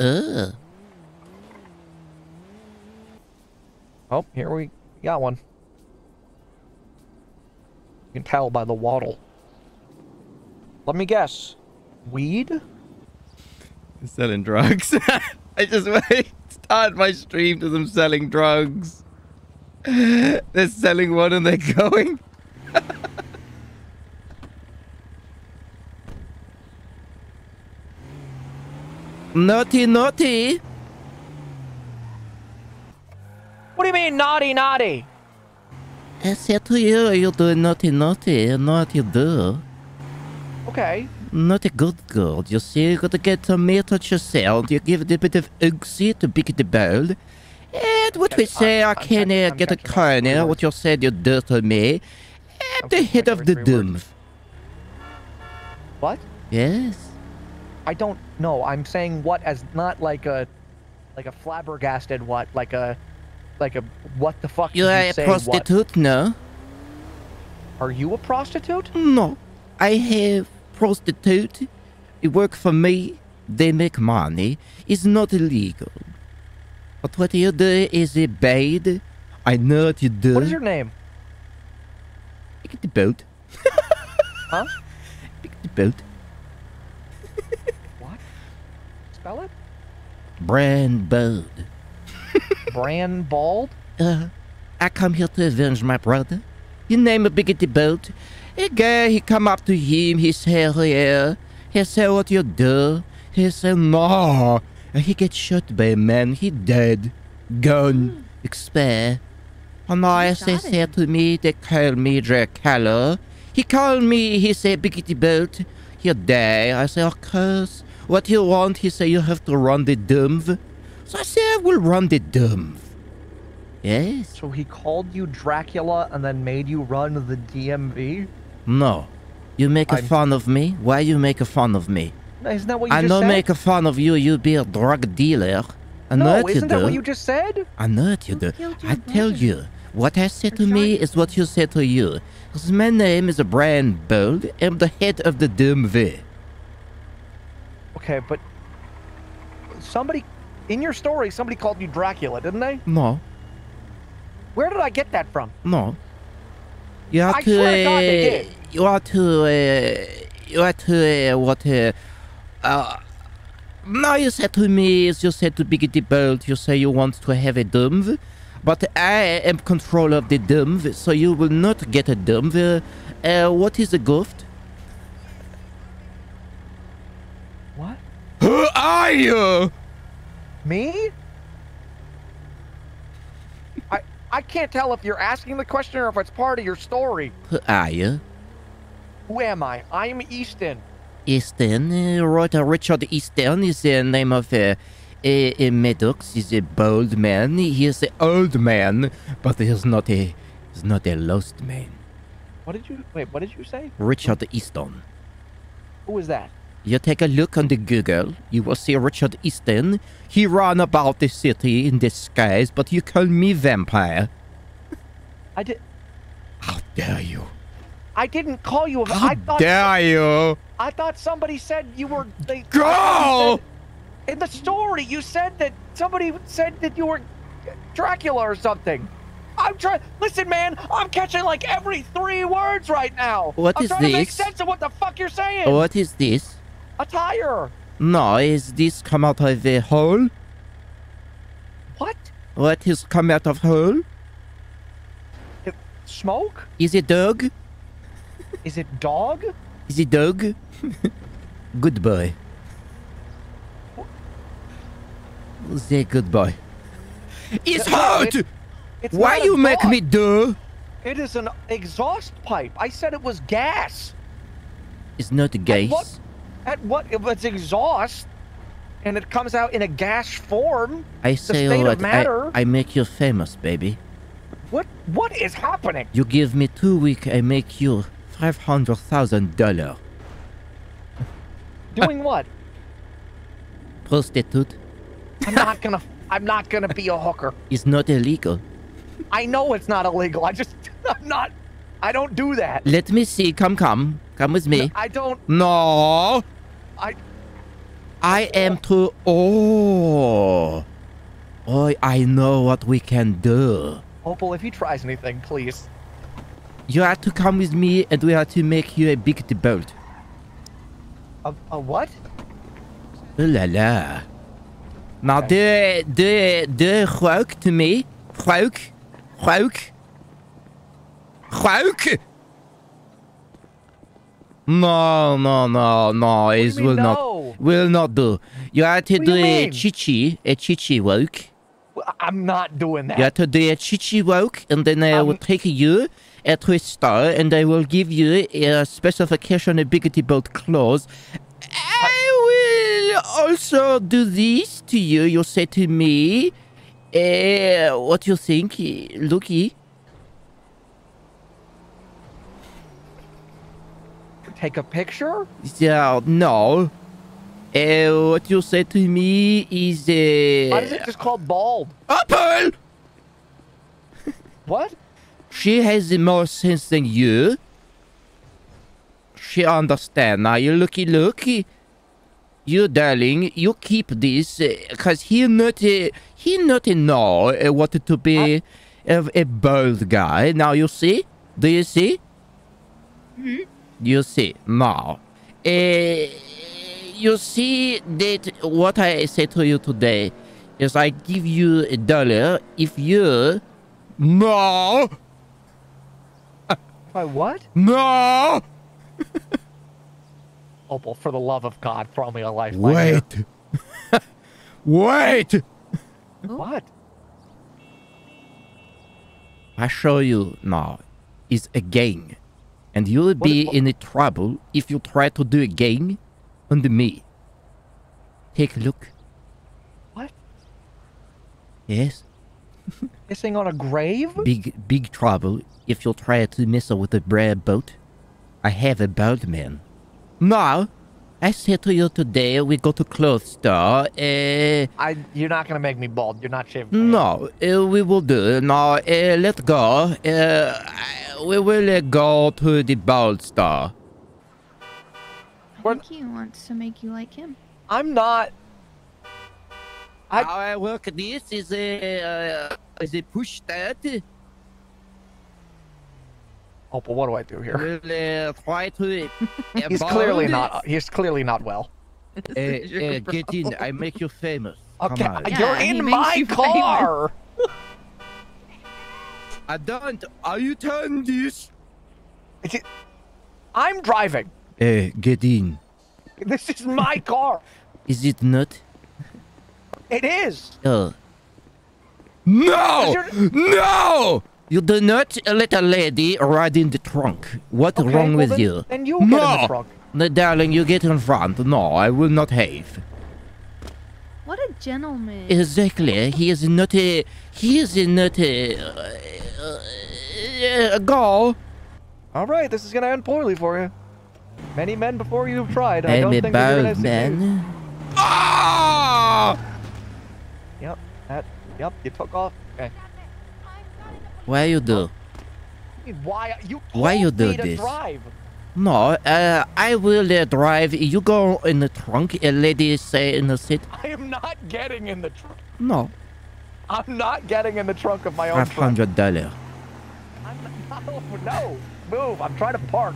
Oh, here we got one. You can tell by the wattle. Let me guess. Weed? He's selling drugs. I just started my stream because I'm selling drugs. They're selling one and they're going. Naughty, naughty. What do you mean, naughty, naughty? I said to you, you do naughty, naughty. You know what you do. Okay. Not a good girl. You see, you gotta get a meat on yourself. You give it a bit of oxy to pick the bowl. And what we say, I can get a corner. What you said you do to me. At the head of the doom. What? Yes. I don't know. I'm saying what as not like a flabbergasted what, like a what the fuck. You're a prostitute, no? Are you a prostitute? No. I have prostitute. It work for me. They make money. It's not illegal. But what you do is bad. I know what you do. What is your name? Pick the boat. Huh? Pick the boat. Spell it? Brand Bald. Brand Bald? I come here to avenge my brother. You name a biggity boat. A guy, he come up to him, he say, yeah. He say, what you do? He say, no. And he get shot by a man, he dead. Gone. Expire. And I say, say to me, they call me Dracula. He call me, he say, biggity boat. You die. I say, of course. What you want? He say you have to run the dumb. So I say I will run the dumb. Yes. So he called you Dracula and then made you run the DMV? No. You make a fun of me? Why you make a fun of me? Isn't that what you just said? I don't make a fun of you. You be a drug dealer. I know what you do. Isn't that what you just said? I know what you do. I tell you. What I said to me is what you said to you. Because my name is Brand Bold. I'm the head of the DMV. Okay, but somebody, in your story, somebody called you Dracula, didn't they? No. Where did I get that from? No. You are to, no, you said to me, you said to Biggity Bolt, you say you want to have a dumb, but I am control of the dumb, so you will not get a dumb. What is the gift? Who are you? Me? I can't tell if you're asking the question or if it's part of your story. Who are you? Who am I? I am Easton. Easton? Richard Easton is the name of a Maddox. He's a bold man. He is an old man, but he's not a lost man. What did you... Wait, what did you say? Richard Easton. Who is that? You take a look on the Google, you will see Richard Easton. He ran about the city in disguise, but you call me vampire. I did... How dare you? I didn't call you a vampire. How dare you? I thought somebody said you were... Go! In the story, you said that somebody said that you were Dracula or something. I'm trying... Listen, man, I'm catching like every 3 words right now. What is this? I'm trying to make sense of what the fuck you're saying. What is this? A tire. No, is this come out of a hole? What? What is come out of hole? Smoke? Is it dog? Is it dog? Is it dog? Good boy. Say good boy. It's hot! It's why you make me do? It is an exhaust pipe. I said it was gas. It's not gas. It's exhaust, and it comes out in a gas form. I say all right. I make you famous, baby. What is happening? You give me 2 weeks, I make you $500,000. Doing what? Prostitute. I'm not gonna be a hooker. It's not illegal. I know it's not illegal. I'm not. I don't do that. Let me see. Come with me. No, I don't. No. I am too. Oh, I know what we can do. Opal, if you try anything, please. You have to come with me, and we have to make you a big boat. A what? Ooh la la. Now okay. De rook to me. Rook. No. It will not. Will not do. You have to do a chichi. A chichi woke. I'm not doing that. You have to do a chichi woke, and then I will take you at a star, and I will give you a specification, a biggity boat clause. I will also do this to you. You say to me, what you think, Lucky? Take a picture? Yeah, no. What you say to me is why is it just called bald? Apple! What? She has more sense than you. She understands. Now you looky. You darling, you keep this, cause he not know what to be a bald guy. Now you see? Do you see? Mm-hmm. You see now. You see that what I say to you today is I give you $1 if you no. By what? No. Opal, for the love of God, throw me a life. Wait. Like wait. What? I show you now. It's a game. And you will be in trouble if you try to do a game on me. Take a look. What? Yes. Missing on a grave? Big trouble if you try to mess with a bread boat. I have a bald man. Now, I said to you today we go to clothes store. You're not gonna make me bald. You're not shaving. No, we will do. Now, let's go. We will go to the bald store. I think he wants to make you like him. I'm not. How I work this is a push that. Oh, but what do I do here? We'll, try to. He's clearly not. He's clearly not well. Get in! I make you famous. Okay, you're in my car. I don't. Are you turning this? I'm driving. Get in. This is my car. Is it not? It is. Oh. No! No! You do not let a lady ride in the trunk. What's wrong with you? Then you get in the trunk. No, darling, you get in front. No, I will not have. What a gentleman. Exactly. He is not a. He is not a. Go. All right, this is gonna end poorly for you. Many men before you have tried. I don't think they're gonna succeed. Ah! Yep. That. Yep. You took off. Okay. Why you do? Why you do this? Drive. No, I will drive. You go in the trunk. A lady say in the seat. I am not getting in the trunk. No. I'm not getting in the trunk of my own trunk. $500. No, move! I'm trying to park.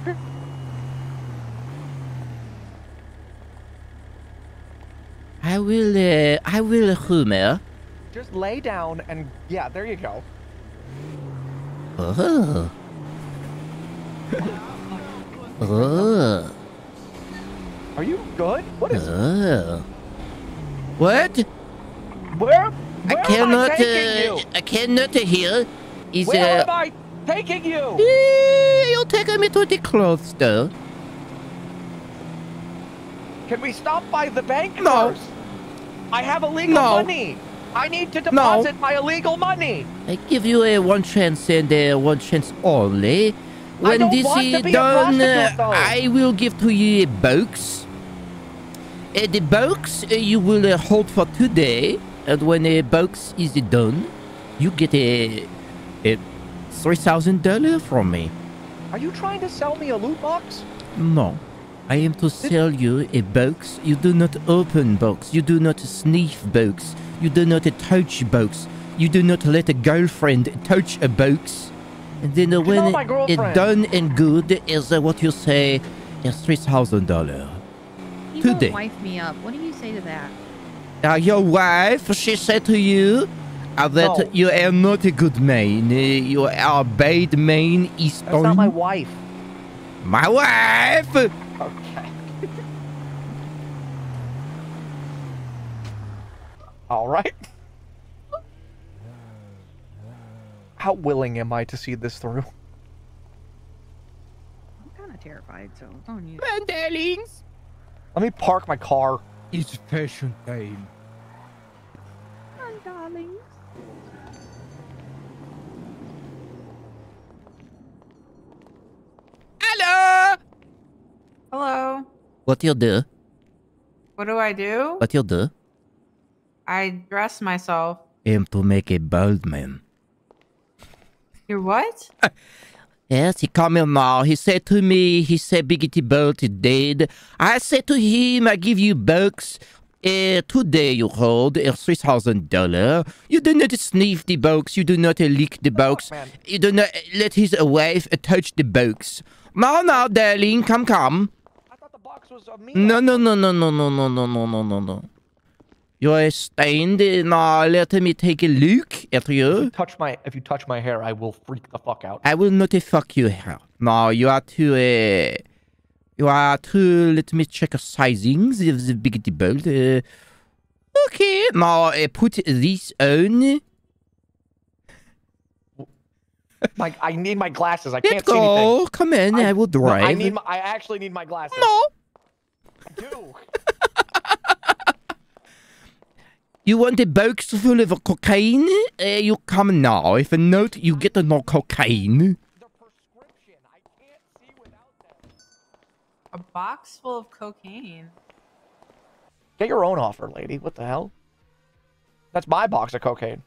I will humor. Just lay down and yeah, there you go. Oh. Oh. Are you good? What is it? What? Where I cannot hear. Is where am I taking you? You're taking me to the clothes store. Can we stop by the bank first? I have illegal money. I need to deposit my illegal money. I give you a one chance and a one chance only. When this is done, I will give to you a box. The box you will hold for today. And when a box is done, you get a $3,000 from me. Are you trying to sell me a loot box? No. I am to sell you a box. You do not open box. You do not sniff box. You do not touch box. You do not let a girlfriend touch a box. And then when it's done and good is what you say is $3,000. Today. Don't wife me up. What do you say to that? Your wife, she said to you that you are not a good man. You are a bad man. Easton. That's not my wife. My wife! Okay. All right. How willing am I to see this through? I'm kind of terrified, so don't you. Mandelings! Let me park my car. It's fashion time. Mandelings. Hello! Hello. What you do? What do I do? What you do? I dress myself. I'm to make a bald man. Your what? Yes, he come here now. He said to me, he said Biggity Bolt is dead. I said to him, I give you bucks. Today you hold $3,000. You do not sniff the box. You do not lick the box. Oh, you do not let his wife touch the box. Now, now, darling, come, come. I thought the box was a meal. No, no, no, no, no, no, no, no, no, no, no, no. You are stained. Now let me take a look at you. If you touch my hair, I will freak the fuck out. I will not fuck your hair. No, you are too. You are too. Let me check sizings of the Biggity Bolt. Okay. Now put this on. Mike, I need my glasses. I can't see anything. Come in. I will drive. No, I actually need my glasses. No. I do. You want a box full of cocaine? You come now. If not, you get no cocaine. The prescription. I can't see without that. A box full of cocaine. Get your own offer, lady. What the hell? That's my box of cocaine.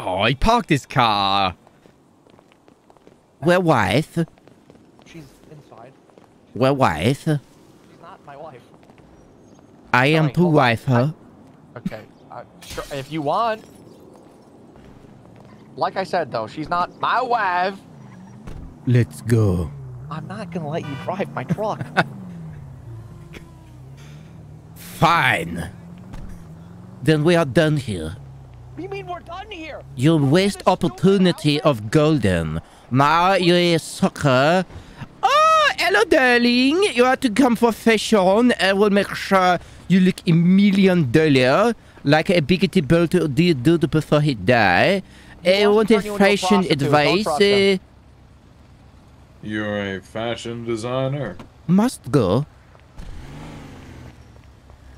Oh, he parked his car. Where wife? She's inside. Where wife? She's not my wife. I am to wife her. Okay. Sure, if you want. Like I said, though, she's not my wife. Let's go. I'm not going to let you drive my truck. Fine. Then we are done here. You mean we're done here? You waste opportunity of golden. Now you're a sucker. Oh, hello, darling. You have to come for fashion. I will make sure you look $1 million, like a Biggity Bolt did before he died. I want a fashion advice. You're a fashion designer. Must go.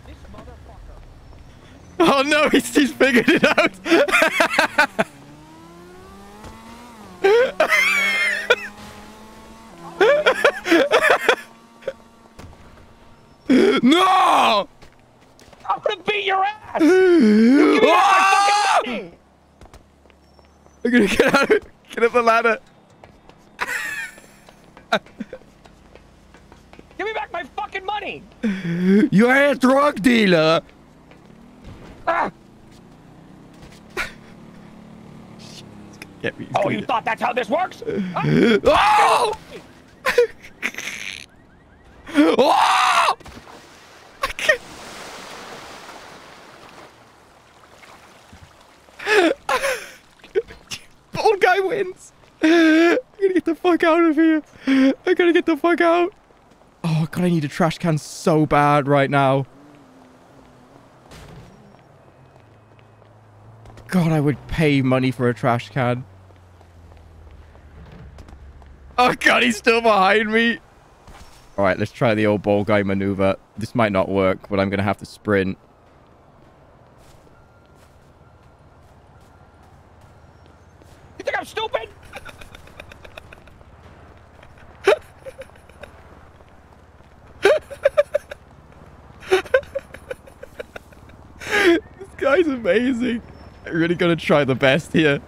This motherfucker. Oh no, he's figured it out. No! I'm gonna beat your ass! You oh! Fucking I'm gonna get out of get up the ladder. Give me back my fucking money! You are a drug dealer! Ah. Get me, oh, you thought that's how this works? Oh! Oh! Old guy wins. I gotta get the fuck out of here. I gotta get the fuck out. Oh god, I need a trash can so bad right now. God, I would pay money for a trash can. Oh god, he's still behind me. All right, let's try the old ball guy maneuver. This might not work, but I'm gonna have to sprint. You think I'm stupid? This guy's amazing. I'm really gonna try the best here.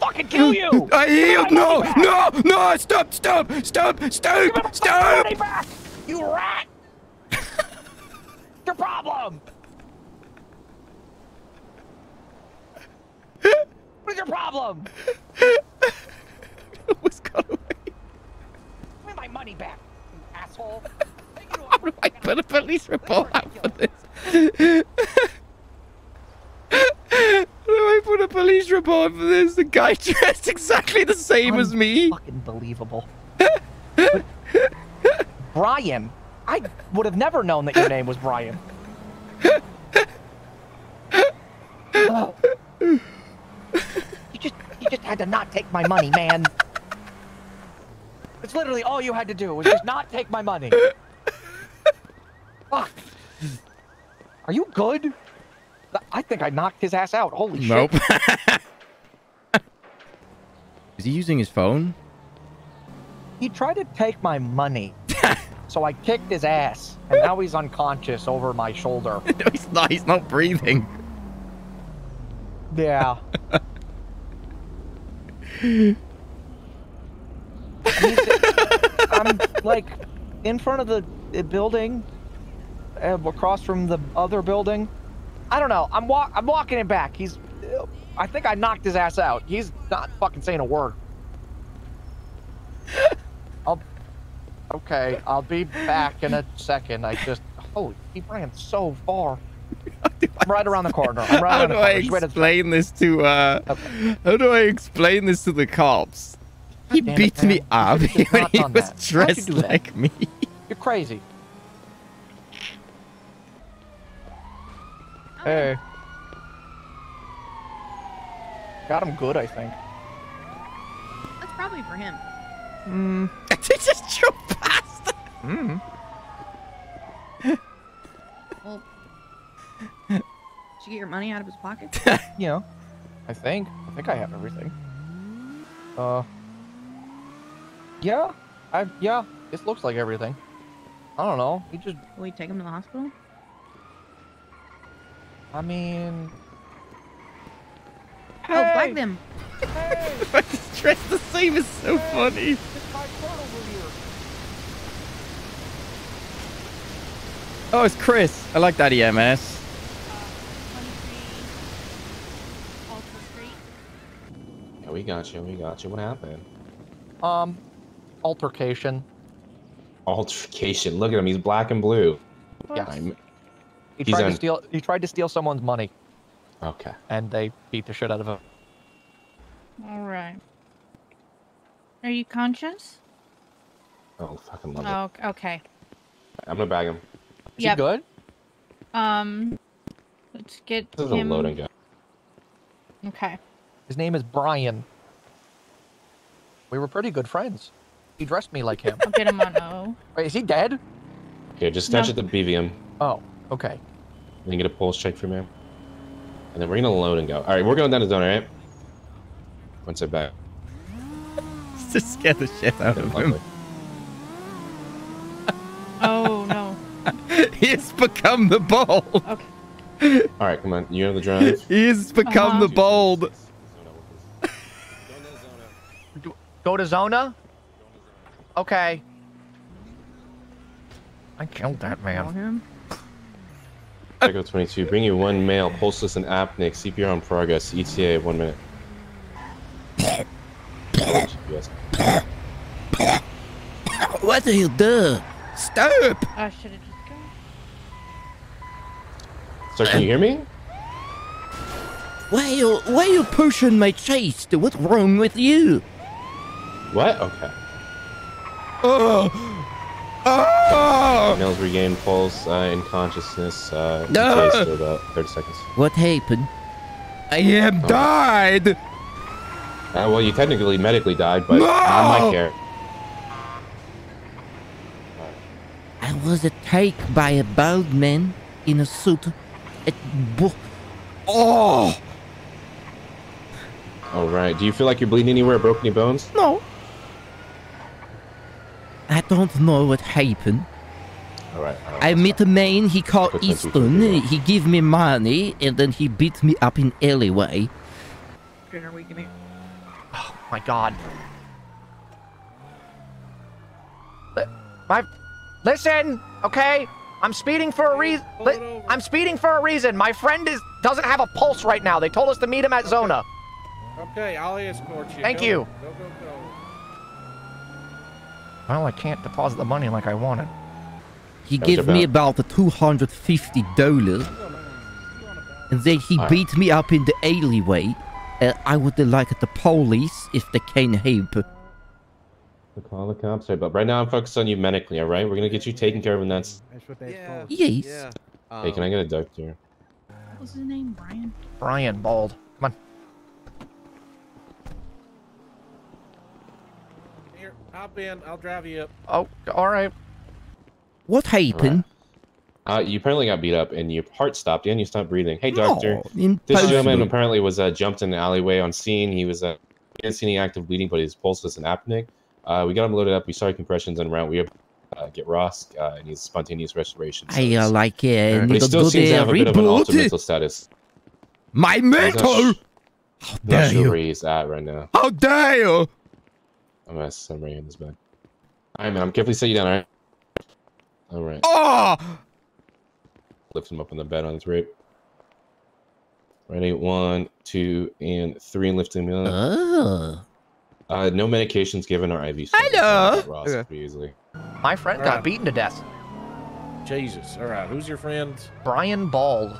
fucking kill you! I yield! No! No! No! Stop! Stop! Stop! Stop! Stop! Give me my fucking money back, you rat! Your problem. What is your problem? What's going on? Give me my money back, you asshole! How do I put a police report out for this? Put a police report for this. The guy dressed exactly the same as me. Fucking believable. Brian, I would have never known that your name was Brian. Oh. You just had to not take my money, man. It's literally all you had to do was just not take my money. Fuck. Are you good? I think I knocked his ass out. Holy shit. Nope. Is he using his phone? He tried to take my money. So I kicked his ass. And now he's unconscious over my shoulder. No, he's not. He's not breathing. Yeah. I'm like in front of the building, across from the other building. I don't know. I'm walking him back. He's... I think I knocked his ass out. He's not fucking saying a word. Okay, I'll be back in a second. I just... Holy... He ran so far. I'm right around the corner. I'm right around the corner. How do I explain this to... Okay. How do I explain this to the cops? He beat me up when he was dressed like me. You're crazy. Hey. Got him good, I think. That's probably for him. Hmm. They just drove past. Hmm. Well, did you get your money out of his pocket? You know, I think I have everything. Yeah. Yeah. This looks like everything. I don't know. We just. Will we take him to the hospital? I mean... Hey. Oh, bug them! Hey. I just dressed the same is so funny! It's my turtle over here. Oh, it's Chris! I like that EMS. 23 Alta Street. Yeah, we got you, we got you. What happened? Altercation. Altercation. Look at him, he's black and blue. Yeah. He tried to steal someone's money. Okay. And they beat the shit out of him. All right. Are you conscious? Oh, fucking love it. Oh, okay. I'm gonna bag him. Yep. Is he good? Let's get this him. This is a loading gun. Okay. His name is Brian. We were pretty good friends. He dressed me like him. I'll get him on O. Wait, is he dead? Here, just snatch at the BVM. Oh, okay. Then get a pulse check for me. And then we're gonna load and go. Alright, we're going down the zone, alright? Once I back. Just scare the shit out of him. Oh no. He's become the bold. Okay. Alright, come on. You have the drive. He's become the bold. Go to Zona? Okay. I killed that man. Echo 22, bring you one male, pulseless and apneic, CPR in progress, ETA 1 minute. What do you do? Stop! I should have just gone. Sir, can you hear me? Why you pushing my chest? What's wrong with you? What? Okay. Oh! Males regain pulse and consciousness for about 30 seconds. What happened? I have died! Well, you technically medically died, but not my care. I was attacked by a bald man in a suit. Oh! Alright, do you feel like you're bleeding anywhere? Broken any bones? No. I don't know what happened. All right, I met a man, he called Easton, he gave me money, and then he beat me up in alleyway. Are we gonna... My God. Listen, okay? I'm speeding for a reason. I'm speeding for a reason. My friend doesn't have a pulse right now. They told us to meet him at Zona. Okay, I'll escort you. Thank you. Go, go, go. Well, I can't deposit the money like I wanted. He gave me about the $250, and then he beat me up in the alleyway. I would like the police if they can help. We'll call the cops, right? But right now I'm focused on you medically, all right? We're gonna get you taken care of, and that's. Yeah. Yes. Yeah. Hey, can I get a doctor? What was his name? Brian. Brian Bald. Come on. Here, hop in. I'll drive you up. Oh, all right. What happened? Right. You apparently got beat up, and your heart stopped, and you stopped breathing. Hey, doctor. No, this gentleman apparently was jumped in the alleyway on scene. He was didn't see any active bleeding, but his pulse was an apneic. We got him loaded up. We started compressions and round. We get Ross and he's spontaneous restoration. I like it. But he still seems to have a bit of an altered mental status. My mental? How dare you? Not sure where he's at right now. How dare you? I'm gonna summary in this bag. All right, man. I'm carefully set you down. All right. All right. Oh! Lift him up on the bed on his rape. Ready? 1, 2, and 3, and lift him up. Oh. No medications given or IV. Hello. Ross, okay. My friend got beaten to death. Jesus. All right. Who's your friend? Brian Bald.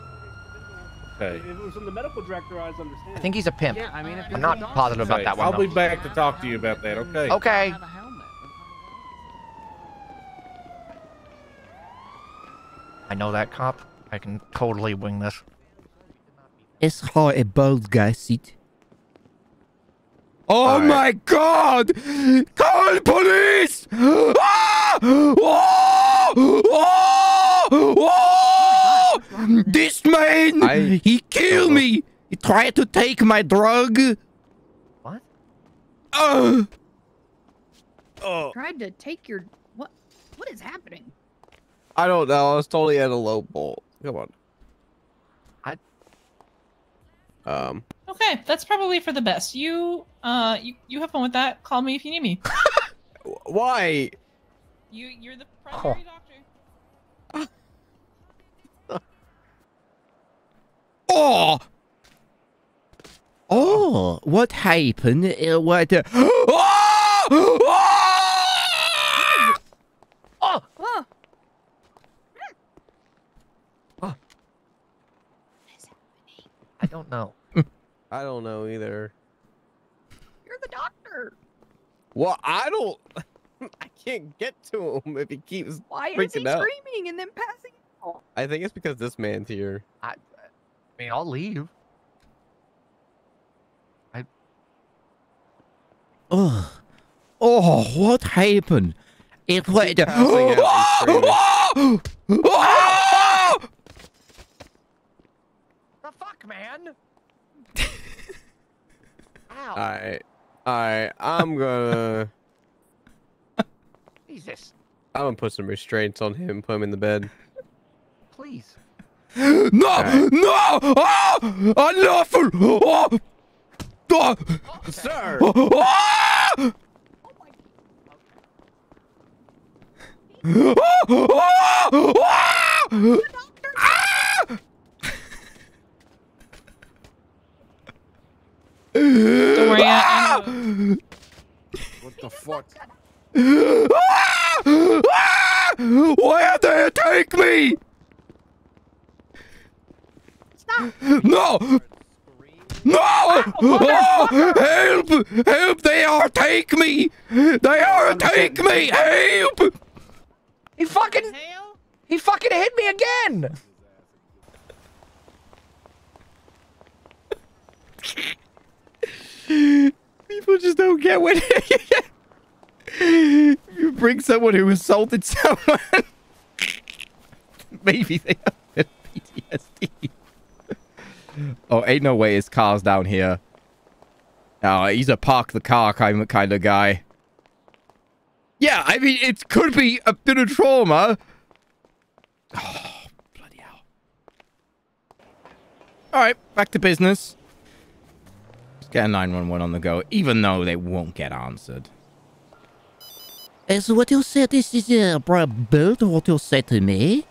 Okay. If it was from the medical director, I understand. I think he's a pimp. Yeah, I mean, if I'm not positive about that one. I'll be back to talk to you about that. Okay. Okay. I know that cop. I can totally wing this. It's how a bald guy seat. Oh my God! Call police! Ah! Oh! Oh! Oh! Oh! This man, he killed me. He tried to take my drug. What? Tried to take your what? What is happening? I don't know. I was totally at a low bolt. Come on. Okay, that's probably for the best. You, you have fun with that. Call me if you need me. Why? You're the primary doctor. Oh! What happened? What? I don't know. I don't know either. You're the doctor. Well, I don't. I can't get to him if he keeps. Why is he screaming and then passing out? I think it's because this man's here. I mean, I'll leave. Oh, what happened? It went. The fuck, man. Ow. All right, I'm gonna Jesus. I'm gonna put some restraints on him, put him in the bed. Please. No! Right. No! Oh! Unlawful! Oh! Oh! Okay. Sir! Oh! Oh! Oh! Oh! Oh! Oh! Don't worry, what the fuck? Why did they take me? Stop! No! No! Oh, help! Help! They are take me! They are take me! Help! He fucking hit me again! People just don't get what you bring someone who assaulted someone. Maybe they have PTSD. Oh, ain't no way his car's down here. Oh, he's a park the car kind of guy. Yeah, I mean, it could be a bit of trauma. Oh, bloody hell. All right, back to business. Get a 911 on the go, even though they won't get answered. Is what you said, this is about what you said to me?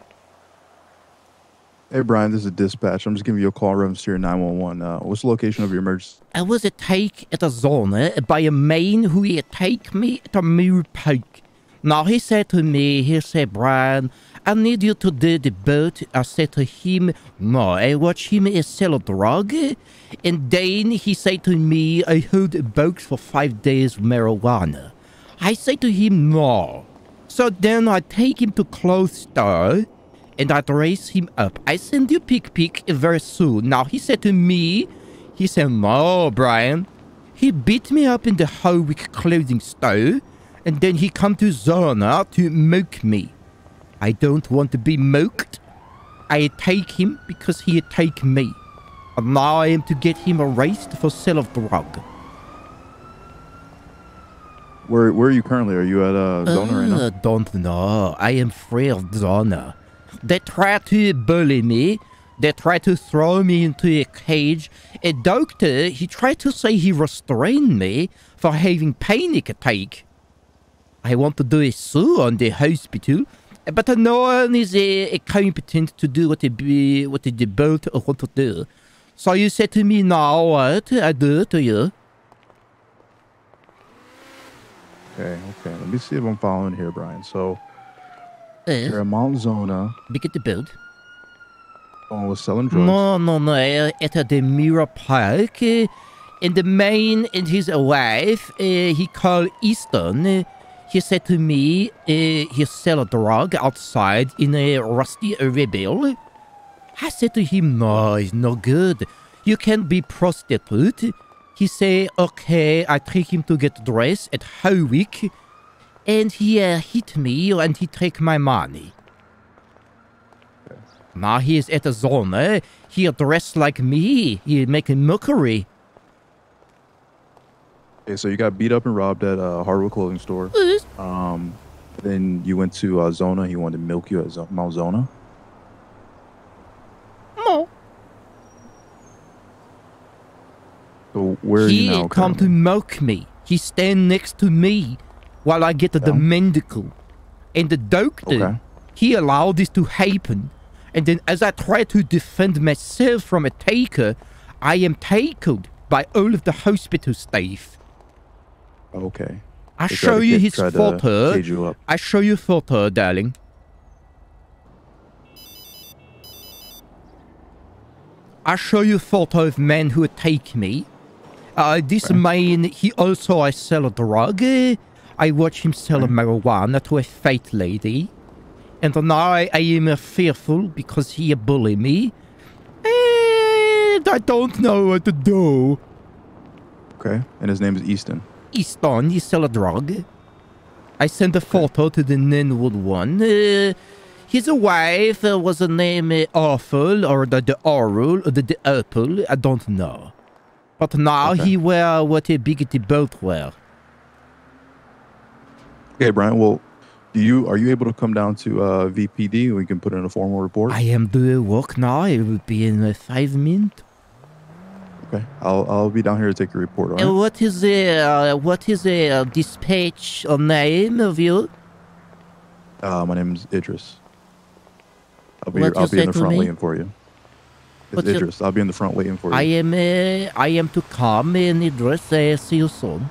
Hey, Brian, this is dispatch. I'm just giving you a call reference to your 911. What's the location of your emergency? I was attacked at a zone by a man who attacked me at a mule park. Now, he said to me, Brian, I need you to do the boat. I said to him, no, I watch him sell a drug. And then he said to me, I hold a box for 5 days of marijuana. I said to him, no. So then I take him to clothes store. And I dress him up. I send you pic very soon. Now he said to me, no, Brian. He beat me up in the hole with clothing store, and then he come to Zona to mock me. I don't want to be mocked. I attack him because he attack me. And now I am to get him arrested for sale of drug. Where are you currently? Are you at Zona right now? I don't know. I am free of Zona. They try to bully me. They try to throw me into a cage. A doctor, he tried to say he restrained me for having panic attack. I want to do a sue on the hospital, but no one is competent to do what the doctor want to do. So you say to me now what I do to you. Okay. Let me see if I'm following here, Brian. So... you're in Mount Zona. Big at the boat. Oh, was selling drugs. No. At the Mirror Park. And the man and his wife, he called Easton. He said to me, he sell a drug outside in a rusty rebel. I said to him, no, it's no good. You can't be prostitute. He said, okay, I take him to get dressed at Howick. And he hit me, and he take my money. Okay. Now he is at a zone. He dressed like me. He making mockery. Okay, so you got beat up and robbed at a hardware clothing store. Then you went to Zona. He wanted to milk you at Mount Zona. No. So where are you now? He come to milk me. He stand next to me. While I get the medical, and the doctor, he allowed this to happen. And then as I try to defend myself from a taker, I am tackled by all of the hospital staff. Okay. I show you his photo. I show you photo, darling. I show you photo of men who attack me. This man, he also sell a drug. I watch him sell marijuana to a fat lady. And now I am fearful because he bullied me. And I don't know what to do. Okay. And his name is Easton. Easton, he sell a drug. I sent a photo to the Ninwood one. His wife was a name Awful or the Oral or the Apple. I don't know. But now he wear what a bigoted boat wear. Okay, Brian. Well, are you able to come down to VPD and we can put in a formal report? I am doing work now. It will be in 5 minutes. Okay, I'll be down here to take your report. All right? What is the dispatch or name of you? My name is Idris. I'll be in the front waiting for you. It's Idris. I'll be in the front waiting for you. I am to come in Idris. See you soon.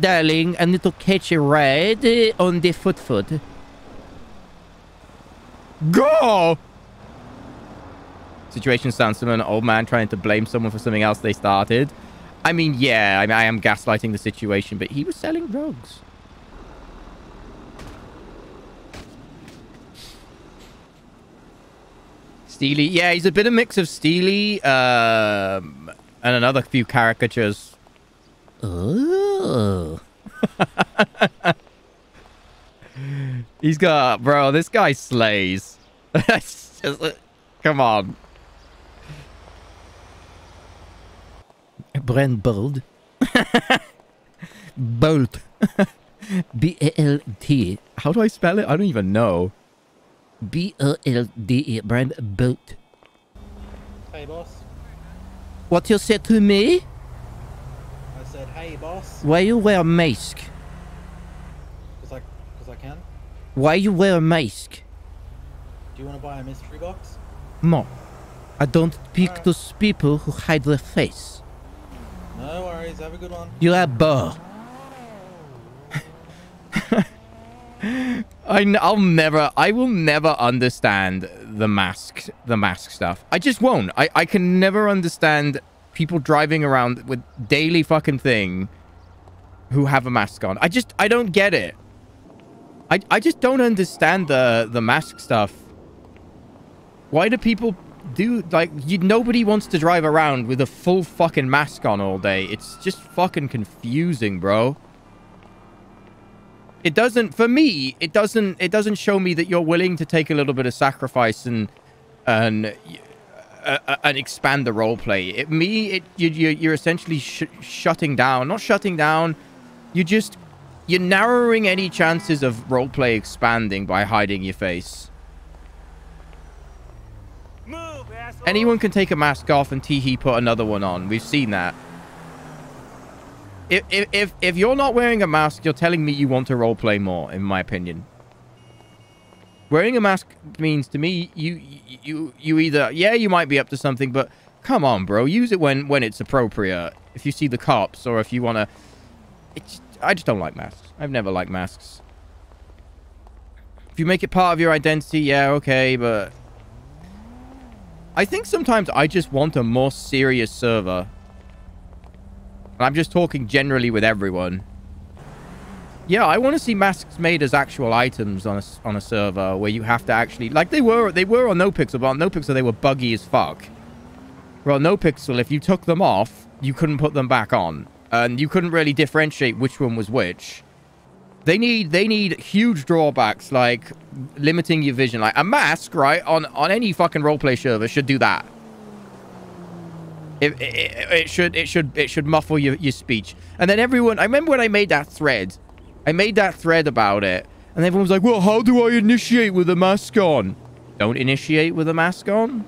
Darling, I need to catch a ride on the foot. Go! Situation sounds similar to an old man trying to blame someone for something else they started. I mean, yeah, I am gaslighting the situation, but he was selling drugs. Steely. Yeah, he's a bit of a mix of Steely and another few caricatures. Oh. He's got, bro, this guy slays. Just, come on. Brand Bold. Bolt. B-A-L-T. How do I spell it? I don't even know. B-O-L-D-E. Brand Bolt. Hey, boss. What you said to me? I said, hey, boss. Why you wear a mask? Because I can. Why you wear a mask? Do you want to buy a mystery box? No. I don't pick those people who hide their face. No worries. Have a good one. You're a bore. I will never understand the mask stuff. I just won't. I can never understand people driving around with daily fucking thing who have a mask on. I don't get it. I just don't understand the mask stuff. Why do people do, like, nobody wants to drive around with a full fucking mask on all day. It's just fucking confusing, bro. It doesn't, for me, it doesn't show me that you're willing to take a little bit of sacrifice and expand the role play. You're essentially shutting down, not shutting down. You're narrowing any chances of role play expanding by hiding your face. Move, asshole. Anyone can take a mask off and teehee put another one on. We've seen that. If you're not wearing a mask, you're telling me you want to roleplay more, in my opinion. Wearing a mask means to me, you either... Yeah, you might be up to something, but come on, bro. Use it when it's appropriate. If you see the cops or if you want to... I just don't like masks. I've never liked masks. If you make it part of your identity, yeah, okay, but... I think sometimes I just want a more serious server. And I'm just talking generally with everyone. Yeah, I want to see masks made as actual items on a server where you have to actually... Like, they were on NoPixel, but on NoPixel, they were buggy as fuck. Well, on NoPixel, if you took them off, you couldn't put them back on. And you couldn't really differentiate which one was which. They need huge drawbacks, like limiting your vision. Like, a mask, right, on any fucking roleplay server should do that. It should muffle your speech. And then everyone, I remember when I made that thread about it, and everyone was like, well, how do I initiate with a mask on? Don't initiate with a mask on.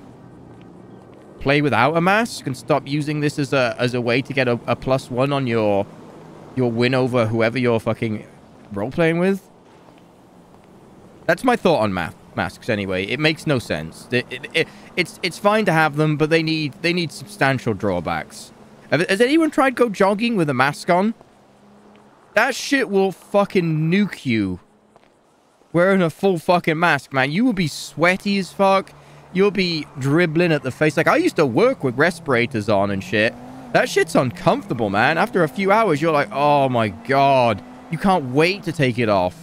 Play without a mask and stop using this as a way to get a +1 on your win over whoever you're fucking role playing with. That's my thought on masks anyway. It makes no sense. It's fine to have them, but they need substantial drawbacks. Has anyone tried go jogging with a mask on? That shit will fucking nuke you. Wearing a full fucking mask, man. You will be sweaty as fuck. You'll be dribbling at the face. Like, I used to work with respirators on and shit. That shit's uncomfortable, man. After a few hours, you're like, oh my god. You can't wait to take it off.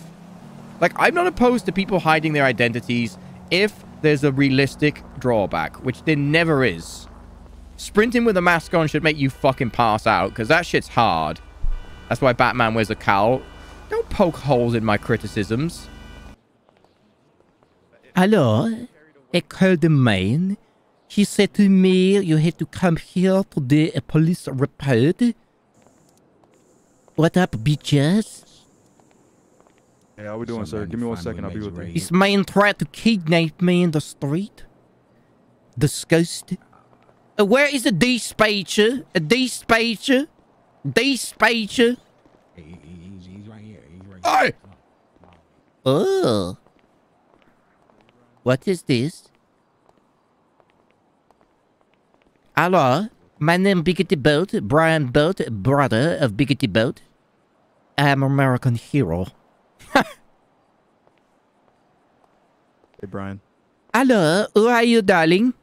Like, I'm not opposed to people hiding their identities if there's a realistic drawback, which there never is. Sprinting with a mask on should make you fucking pass out, because that shit's hard. That's why Batman wears a cowl. Don't poke holes in my criticisms. Hello, I called the man. He said to me, you have to come here to do a police report. What up, bitches? Hey, how we doing, sir? Give me 1 second, I'll be with you. This man tried to kidnap me in the street. Disgusting. Where is the dispatcher? A dispatcher? Dispatcher? Hey, he's right here. He's right here. Hey! Oh. What is this? Hello. My name is Biggity Boat. Brian Boat, brother of Biggity Boat. I'm an American hero. Hey, Brian. Hello, who are you, darling?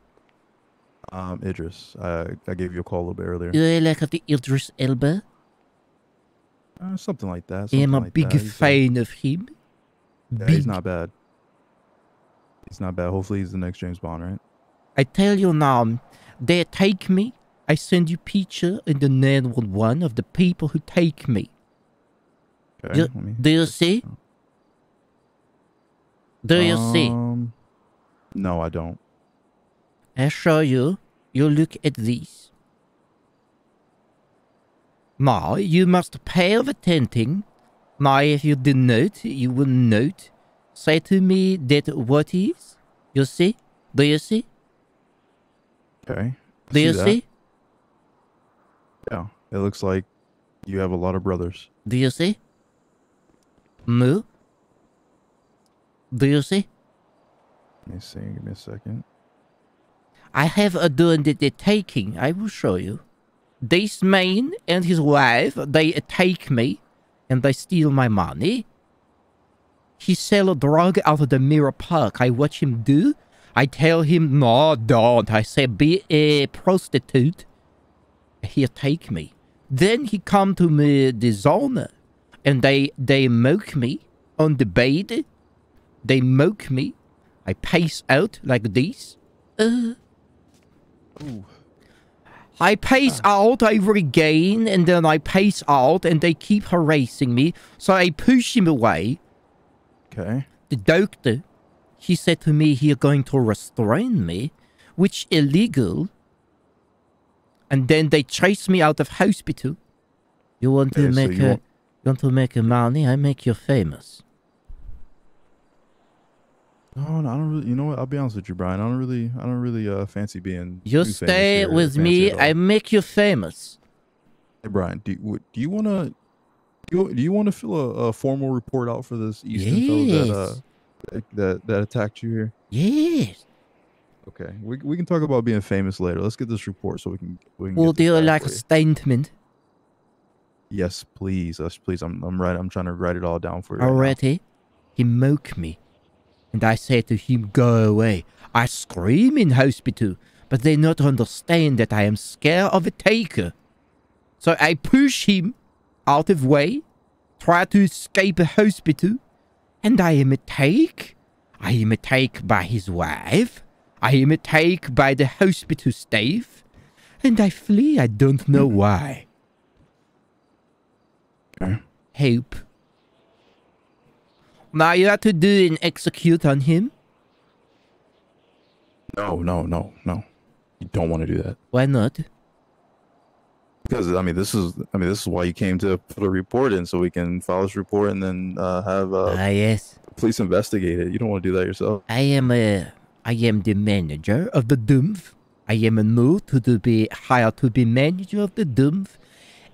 Idris. I gave you a call a little bit earlier. You like the Idris Elba? Something like that. I'm a big fan of him. Yeah, he's not bad. He's not bad. Hopefully he's the next James Bond, right? I tell you now, they take me. I send you picture in the 911 of the people who take me. Okay, do you see? Do you see? No, I don't. I show you. You look at these. Now, you must pay the attention. Now, if you do not, you will not. Say to me that what is. You see? Do you see? Okay. Do you see? Yeah, it looks like you have a lot of brothers. Do you see? Moo? Do you see? Let me see. Give me a second. I have a doing that they're taking. I will show you. This man and his wife, they take me and they steal my money. He sell a drug out of the Mirror Park. I watch him do. I tell him, no, don't. I say, be a prostitute. He'll take me. Then he come to me, the zone, and they mock me on the bed. They mock me. I pace out like this. I pace out every gain, and then I pace out, and they keep harassing me. So I push him away. Okay. The doctor, he said to me, he's going to restrain me, which illegal. And then they chase me out of hospital. You want to make so you want to make money? I make you famous. No, I don't really. You know what? I'll be honest with you, Brian. I don't really fancy being. You stay with me. I make you famous. Hey, Brian. Do you want to fill a formal report out for this Easton fellow that attacked you here? Yes. Okay, we can talk about being famous later. Let's get this report so we can. Well, do you like a statement? Yes, please. Please. I'm trying to write it all down for you. Already, he mocked me, and I said to him, "Go away." I scream in hospital, but they not understand that I am scared of a taker. So I push him out of way, try to escape a hospital, and I am a take. I am a take by his wife. I am attacked by the hospital staff, and I flee. I don't know why. Okay. Help. Now you have to do an execute on him? No. You don't want to do that. Why not? Because this is why you came to put a report in, so we can file this report and then have police investigate it. You don't want to do that yourself. I am the manager of the Doomf. I am new to be hired to be manager of the Doomf.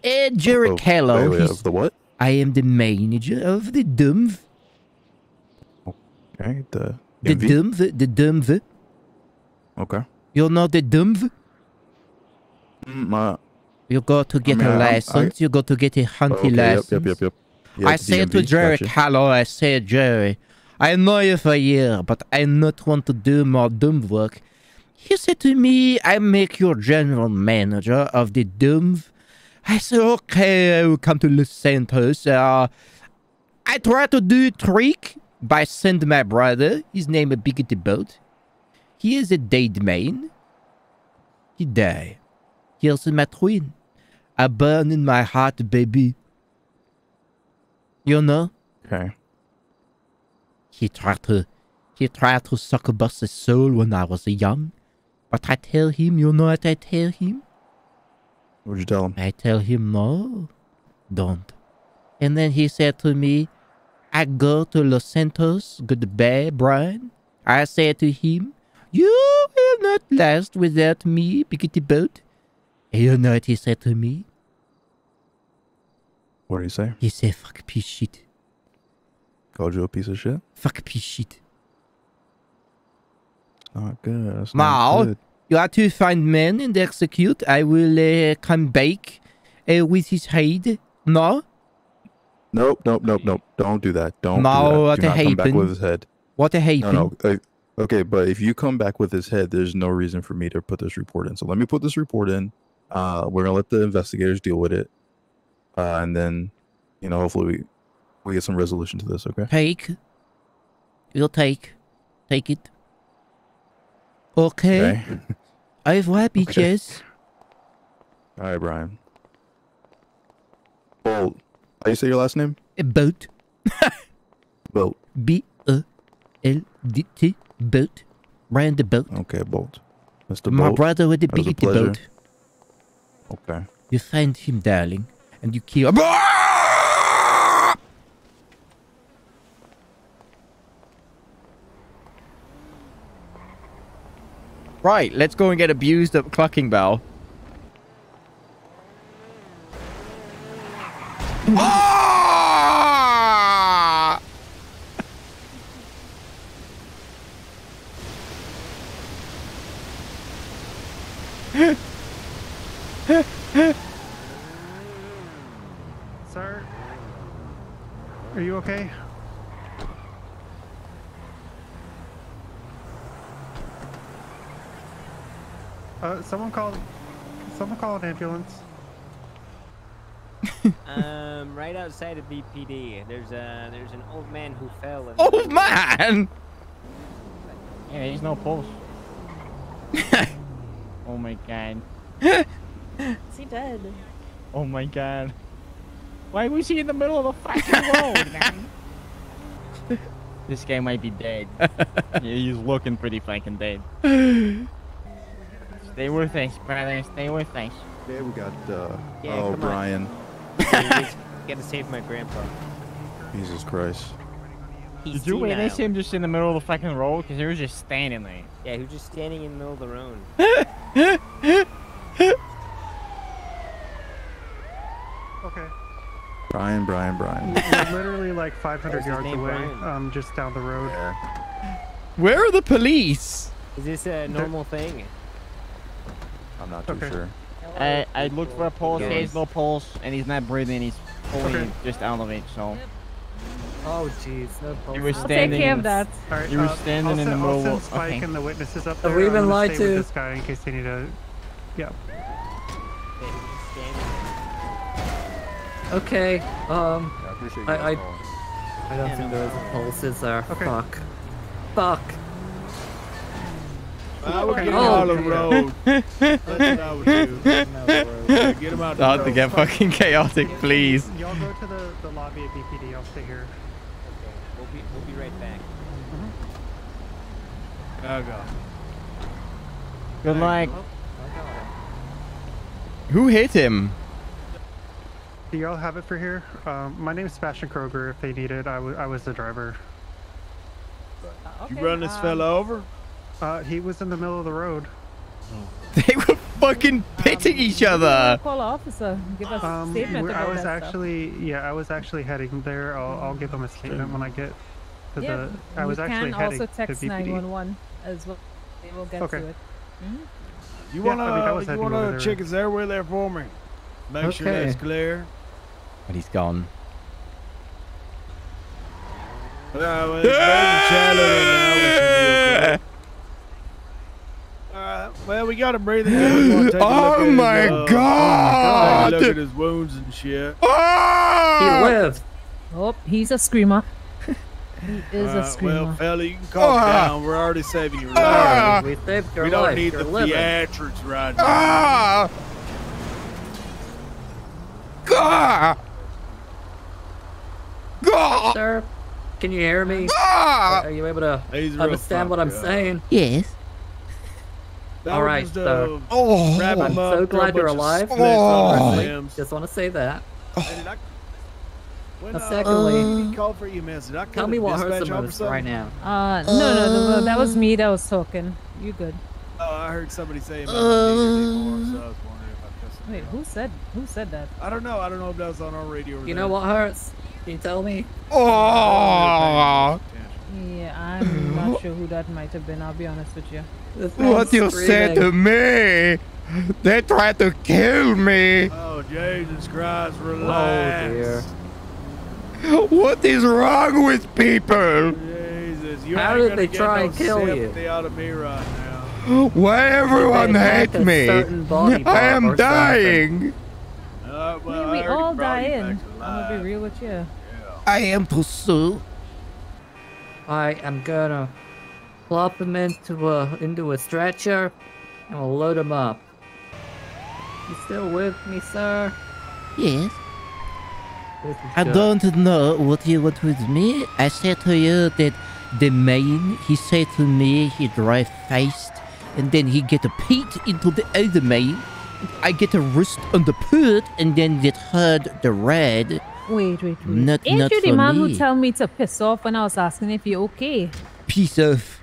And Jerry Callow. Wait, the what? I am the manager of the Doomf. Okay, the Doomf. Okay. You know the Doomf? You got to get a license. You got to get a hunting license. Yep. I said to Jerry Callow, I said, Jerry, I know you for a year, but I not want to do more Doom work. He said to me, I make your general manager of the Doom. I said, okay, I will come to Los Santos. I try to do a trick by send my brother. His name is Big the Boat. He is a dead man. He died. Here's my twin. I burn in my heart, baby. You know? Okay. He tried to succubus his soul when I was young. But I tell him, you know what I tell him? What'd you tell him? I tell him, no, don't. And then he said to me, I go to Los Santos, goodbye, Brian. I said to him, you will not last without me, Biggity Boat. And you know what he said to me? What did he say? He said, fuck piece shit. Called you a piece of shit? Fuck piece shit. Not good. That's not good. You have to find men and execute. I will come back with his head. No? Nope. Don't do that. Don't do that. Do not come back with his head. What a happen? No. Okay, but if you come back with his head, there's no reason for me to put this report in. So let me put this report in. We're going to let the investigators deal with it. And then, you know, hopefully we get some resolution to this, okay? Take it. Okay. Au revoir, bitches. Okay. All right, Brian. Boat. How you say your last name? Boat. Boat. B-O-L-D-T. Boat. Brian the Boat. Okay, Boat. Mr. My Boat. My brother with the big boat. Okay. You find him, darling, and you kill him. Right, let's go and get abused at clucking bell. Ah! Sir, are you okay? Someone call an ambulance. Right outside of BPD, there's an old man who fell. Old man? Yeah, he's no pulse. Oh my god. Is he dead? Oh my god. Why was he in the middle of a fucking road, man? This guy might be dead. Yeah, he's looking pretty fucking dead. Stay with us, brother. Stay with us. Yeah, we got, oh, Brian. Gotta save my grandpa. Jesus Christ. Did you witness him just in the middle of the fucking road? Because he was just standing there. Yeah, he was just standing in the middle of the road. Okay. Brian. We're literally like 500 yards away, just down the road. Yeah. Where are the police? Is this a normal thing? I'm not too sure. I looked for a pulse, he has no pulse, and he's not breathing, he's fully just out of it, so... Oh jeez, no pulse. I'll take care of that. Alright, you were standing in the middle of... Spike and the witnesses up there. Have we been lied to? This guy in case they need to... Yeah. Okay, yeah, I don't think there is a pulse, is there? Okay. Fuck. I would get him out of the road. That's what I would do. Get him out of the road. Start to get fucking chaotic, please. Y'all go to the lobby at BPD. I'll stay here. Okay. We'll be right back. Oh god. Good luck. Who hit him? Do y'all have it for here? My name is Sebastian Kroger. If they need it, I was the driver. You run this fella over? He was in the middle of the road. They were fucking pitting each other. Call officer. Give us a statement. I was actually, I was actually heading there. I'll give them a statement when I get to the. I was actually heading to BPD. You can also text 911 as well. They will get to it. Mm-hmm. You wanna, you wanna check his airway there for me? Make sure that's clear. But he's gone. Well, we gotta breathe in. Oh my god! Look at his wounds and shit. Oh! He lived. Oh, he's a screamer. He is a screamer. Well, fella, you can calm down. We're already saving your life. We don't need the theatrics right now. Sir, can you hear me? Are you able to understand what I'm saying? Yes. All right, so I'm so glad you're alive. Just want to say that. When, secondly, tell me what hurts the most right now. No, that was me that was talking. You good? Oh, I heard somebody say about before, so I was wondering if I Who said that? I don't know if that was on our radio. Or you know what hurts? Can you tell me? Oh. Yeah, I'm not sure who that might have been, I'll be honest with you. What you said to me! They tried to kill me! Oh, Jesus Christ, relax! Oh, what is wrong with people? Jesus, you how did they try and kill you? Out of me right now. Why everyone hate me? I am dying! We all die in. I'm gonna be real with you. Yeah. I am pursued. I am gonna plop him into a stretcher, and we'll load him up. You still with me, sir? Yes. I don't know what you want with me. I said to you that the man, he said to me he drive fast, and then he get a pit into the other man. I get a wrist on the put, and then get hurt the red. Wait. Ain't you the man who told me to piss off when I was asking if you're okay? Piss off.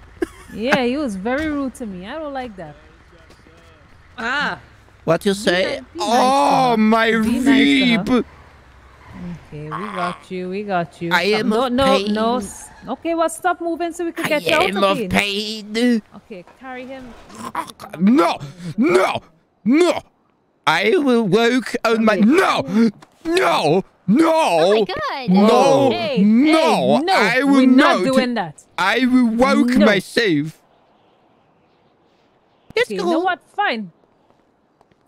Yeah, he was very rude to me. I don't like that. Ah. What you say? Oh, my rib. Okay, we got you. We got you. I am of pain. Okay, well, stop moving so we can get you out of here. I am of pain. Okay, carry him. No, no, no. I will work on my... No, no. No! Oh my God. No! Hey, no! Hey, no! I will We're not doing that. I will walk myself. Let's go. You know what? Fine.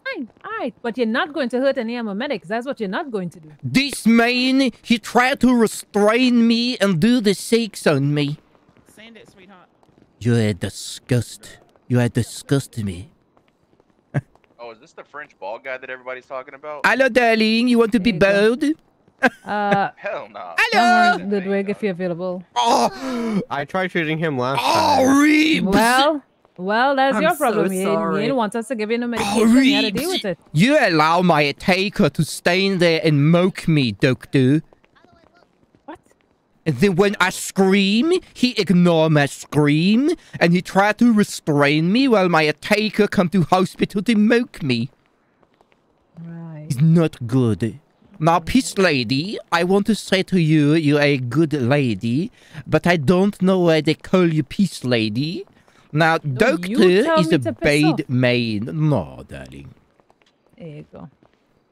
Fine. Alright. But you're not going to hurt any of my medics. That's what you're not going to do. This man, he tried to restrain me and do the sex on me. Send it, sweetheart. You are disgust. You are disgusting me. Oh, is this the French bald guy that everybody's talking about? Hello, darling. You want to be bald? Hell no. Hello! Ludwig, if you're available. Oh! I tried shooting him last time. Oh, Reeves! Well, that's your problem. You didn't want us to give you no medication. You had to deal with it. You allow my attacker to stay in there and mock me, doctor. What? And then when I scream, he ignore my scream, and he tried to restrain me while my attacker come to hospital to mock me. Right. It's not good. Now, peace lady, I want to say to you, you are a good lady, but I don't know why they call you peace lady. Now, doctor is a bad man. No, darling. There you go.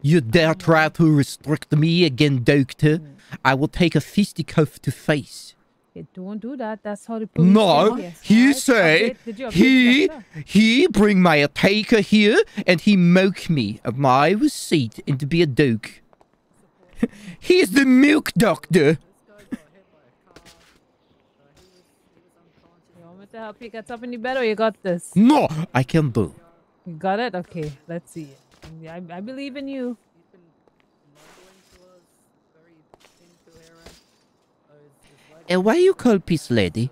You dare try to restrict me again, doctor? Mm. I will take a fisticuff to face. You don't do that. That's how the police he bring my attacker here and he mock me of my receipt and to be a doke. He's the milk doctor. You want me to help you get up in the bed or you got this? No, I can do. You got it? Okay, let's see. I believe in you. And why you call Peace Lady?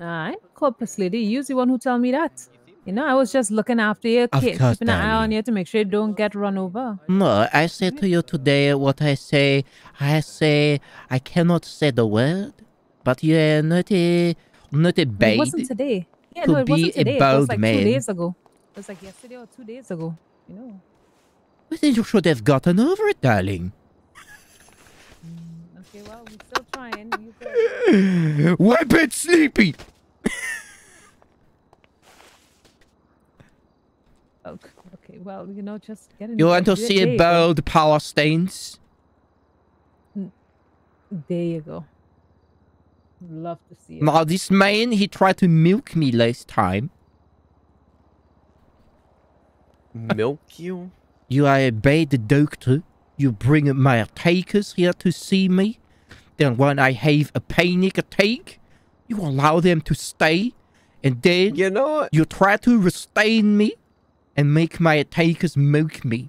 I call Peace Lady. You're the one who tell me that. You know, I was just looking after you, keeping an eye on you to make sure you don't get run over. No, I say to you today what I say. I say I cannot say the word, but you are not a babe. It wasn't today. Yeah, no, it wasn't today. It was like 2 days ago. It was like yesterday or 2 days ago. You know. But then you should have gotten over it, darling. Okay, well, we're still trying. Wipe it, sleepy. Okay, well, you know, just get in. You want to see a bald power stains? There you go. Love to see it. Now, this man, he tried to milk me last time. Milk you? You are a bad doctor. You bring my attackers here to see me. Then when I have a panic attack, you allow them to stay. And then you know what? You try to restrain me and make my attackers mock me.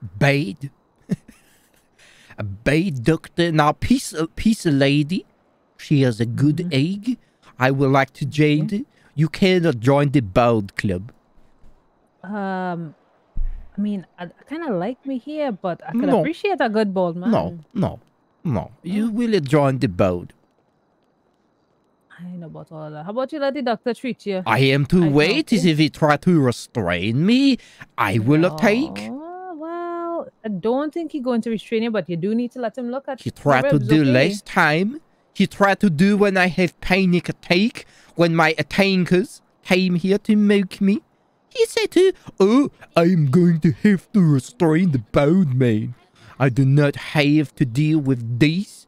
Bad. A bad doctor. Now, peace lady. She has a good egg. I would like to join. You cannot join the bald club. I mean, I kind of like me here, but I can appreciate a good bald man. No. You will join the bald. I know about all that. How about you let the doctor treat you? I am to wait. If he try to restrain me, I will take. Well, I don't think he's going to restrain you, but you do need to let him look at. He tried to do last time. He tried to do when I have panic attack, when my attackers came here to mock me. He said to, oh, I'm going to have to restrain the bald man. I do not have to deal with this.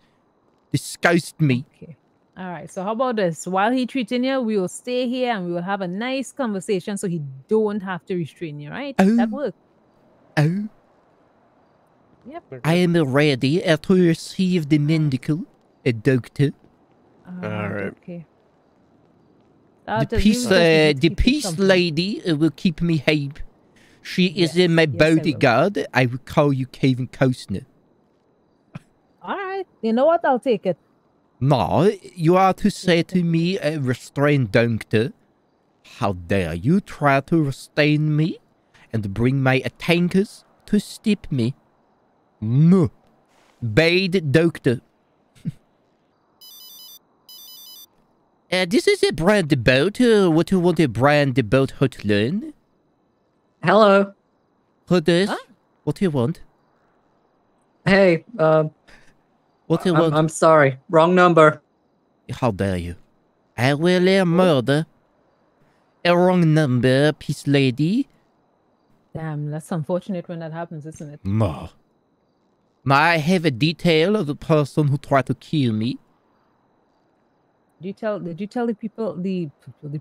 Disgust me. Okay. All right, so how about this? While he's treating you, we will stay here and we will have a nice conversation so he don't have to restrain you, right? Oh. That works. Oh. Yep. I am ready to receive the medical, a doctor. All right. Okay. The peace lady will keep me hype. She is in my bodyguard. I will call you Kevin Costner. All right. You know what? I'll take it. No, you are to say to me, a restrained doctor, how dare you try to restrain me and bring my attackers to stab me. No. Bad doctor. This is a brand boat. What do you want a brand boat hotline? Hello. Who this? Huh? What do you want? Hey, what do you want? I'm sorry. Wrong number. How dare you? I will murder a wrong number, peace lady. Damn, that's unfortunate when that happens, isn't it? No. I have a detail of the person who tried to kill me. Did you tell the people, the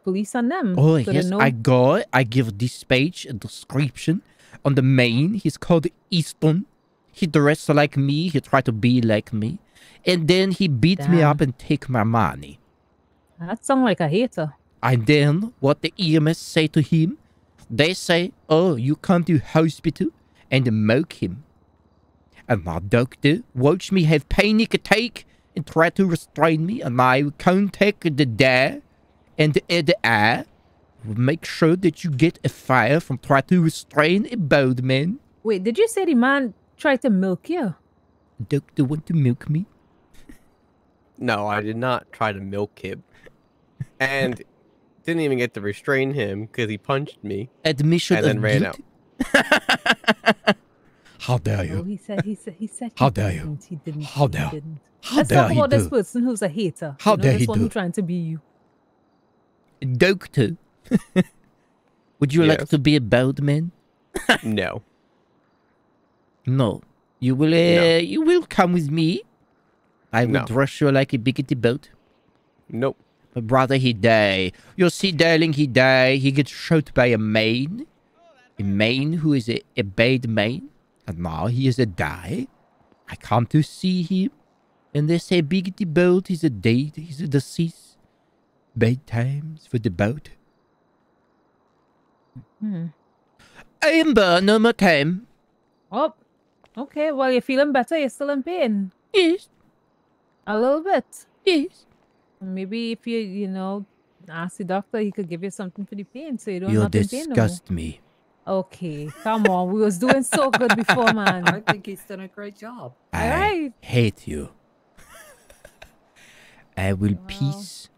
police on them? Oh, yes, I give this page a description on the main. He's called Easton. He dressed like me. He tried to be like me. And then he beat me up and take my money. That sounds like a hater. And then what the EMS say to him, they say, oh, you come to hospital and mock him. And my doctor watched me have panic attack and try to restrain me, and I contact the DAR and the ADR. Make sure that you get a fire from try to restrain a bold man. Wait, did you say the man tried to milk you? Doctor want to milk me? No, I did not try to milk him. And didn't even get to restrain him because he punched me. Admission and then of ran guilt? Out. How dare you? Oh, he said how dare you? He didn't. How dare you? Let's talk about this person who's a hater. How dare he do? This one who's trying to be you. Doctor, would you like to be a bald man? No. No. You will. You will come with me. I will dress you like a bigoted boat. Nope. My brother, he die. You see, darling, he die. He gets shot by a man who is a bad man, and now he is a die. I come to see him, and they say bigoted boat is a dead. He's a deceased. Bad times for the boat. Amber, no more time. Oh, okay. Well, you're feeling better. You're still in pain. Yes. A little bit. Yes. Maybe if you, you know, ask the doctor, he could give you something for the pain, so you don't have to pain. You disgust me. Okay, come on. We was doing so good before, man. I think he's done a great job. I hate you. I will piss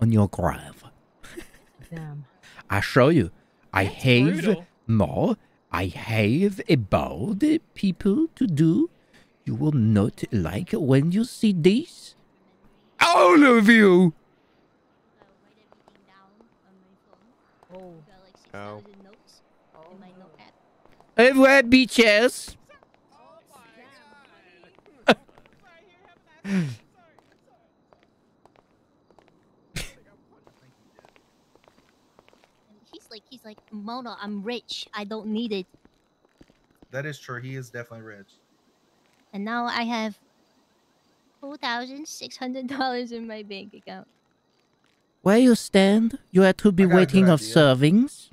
on your grave. Damn. I show you. I have about people to do. You will not like when you see this. All of you. Oh. Oh. Everywhere beaches. He's like Mona, I'm rich. I don't need it. That is true. He is definitely rich. And now I have $4,600 in my bank account. Where you stand, you are to be waiting of servings.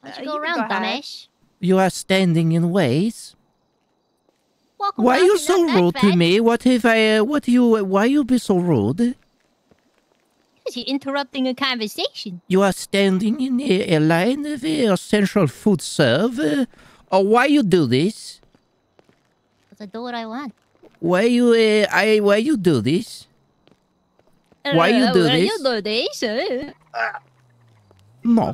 Why don't you go around, dumbass? You are standing in ways. Why are you so rude to me? What if I? Why you be so rude? Because you're interrupting a conversation. You are standing in a line of essential food serve. Why you do this? Because I do what I want. Why you do this? Why you do this? No.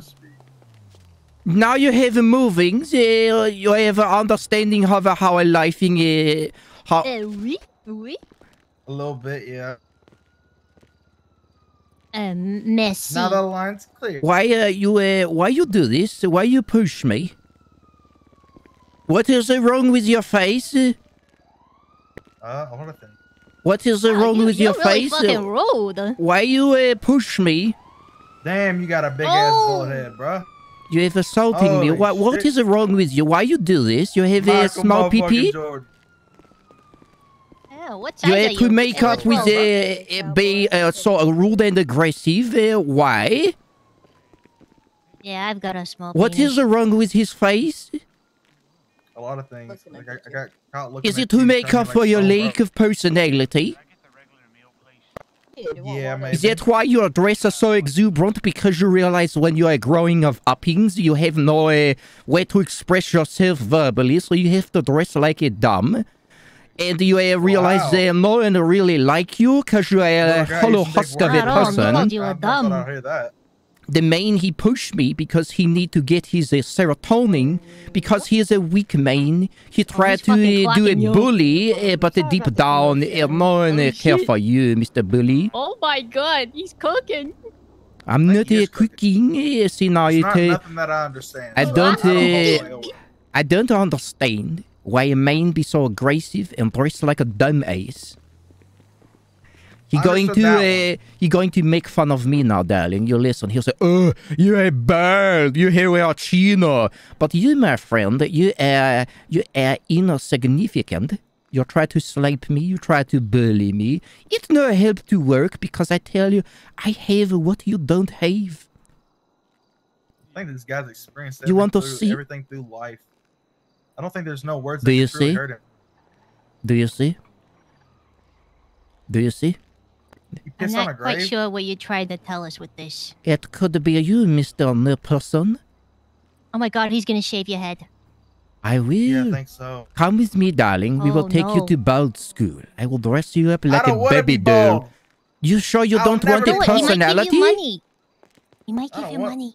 Now you have moving. You have understanding of how a life in a little bit, yeah. Messy. Now the line's clear. Why you do this? Why you push me? What is wrong with your face? I want to think. What is wrong with your really face? Fucking rude. Why you push me? Damn, you got a big ass bald head, bro. You have assaulting me. What is wrong with you? Why you do this? You have a small pee-pee? You have to make up with be so rude and aggressive. Why? Yeah, I've got a small. What is wrong with his face? A lot of things. Like, I got caught looking. Is it to make up for your lack of personality? Yeah, maybe. Is that why your dress is so exuberant? Because you realize when you are growing of uppings, you have no way to express yourself verbally, so you have to dress like a dumb. and you realize they are not really like you because you are a hollow hostile person. You are dumb. The main he pushed me because he need to get his serotonin because he is a weak main. He tried to do a bully, but deep down, no one care for you, Mr. Bully. Oh my God, he's cooking. I'm not cooking. See now, it's not nothing that I understand. I don't understand why a main be so aggressive and dressed like a dumb ass. He going to make fun of me now, darling. You listen. He'll say, "Oh, you're a bird. You here we are, Chino." But you, my friend, you are insignificant. You try to slap me. You try to bully me. It's no help to work because I tell you, I have what you don't have. I think this guy's experienced everything through life. I don't think there's no words. Do you see? I'm not quite sure what you're trying to tell us with this. It could be you, Mr. New Person. Oh my God, he's gonna shave your head. I will. Yeah, I think so. Come with me, darling. We will take you to bald school. I will dress you up like a baby doll. You sure you don't want a personality? He might give you money.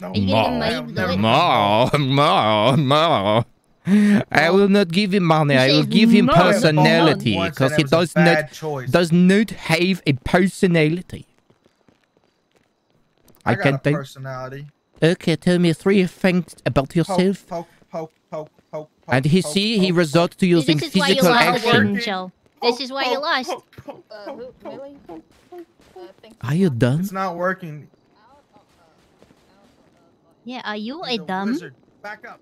No, no. I will not give him money. I will give him personality because he does not have a personality. I can't think. Okay, tell me three things about yourself. Poke. And he resorts to using physical action. This is why you lost. Are you dumb? It's not working. Yeah, are you a dumb? Wizard. Back up.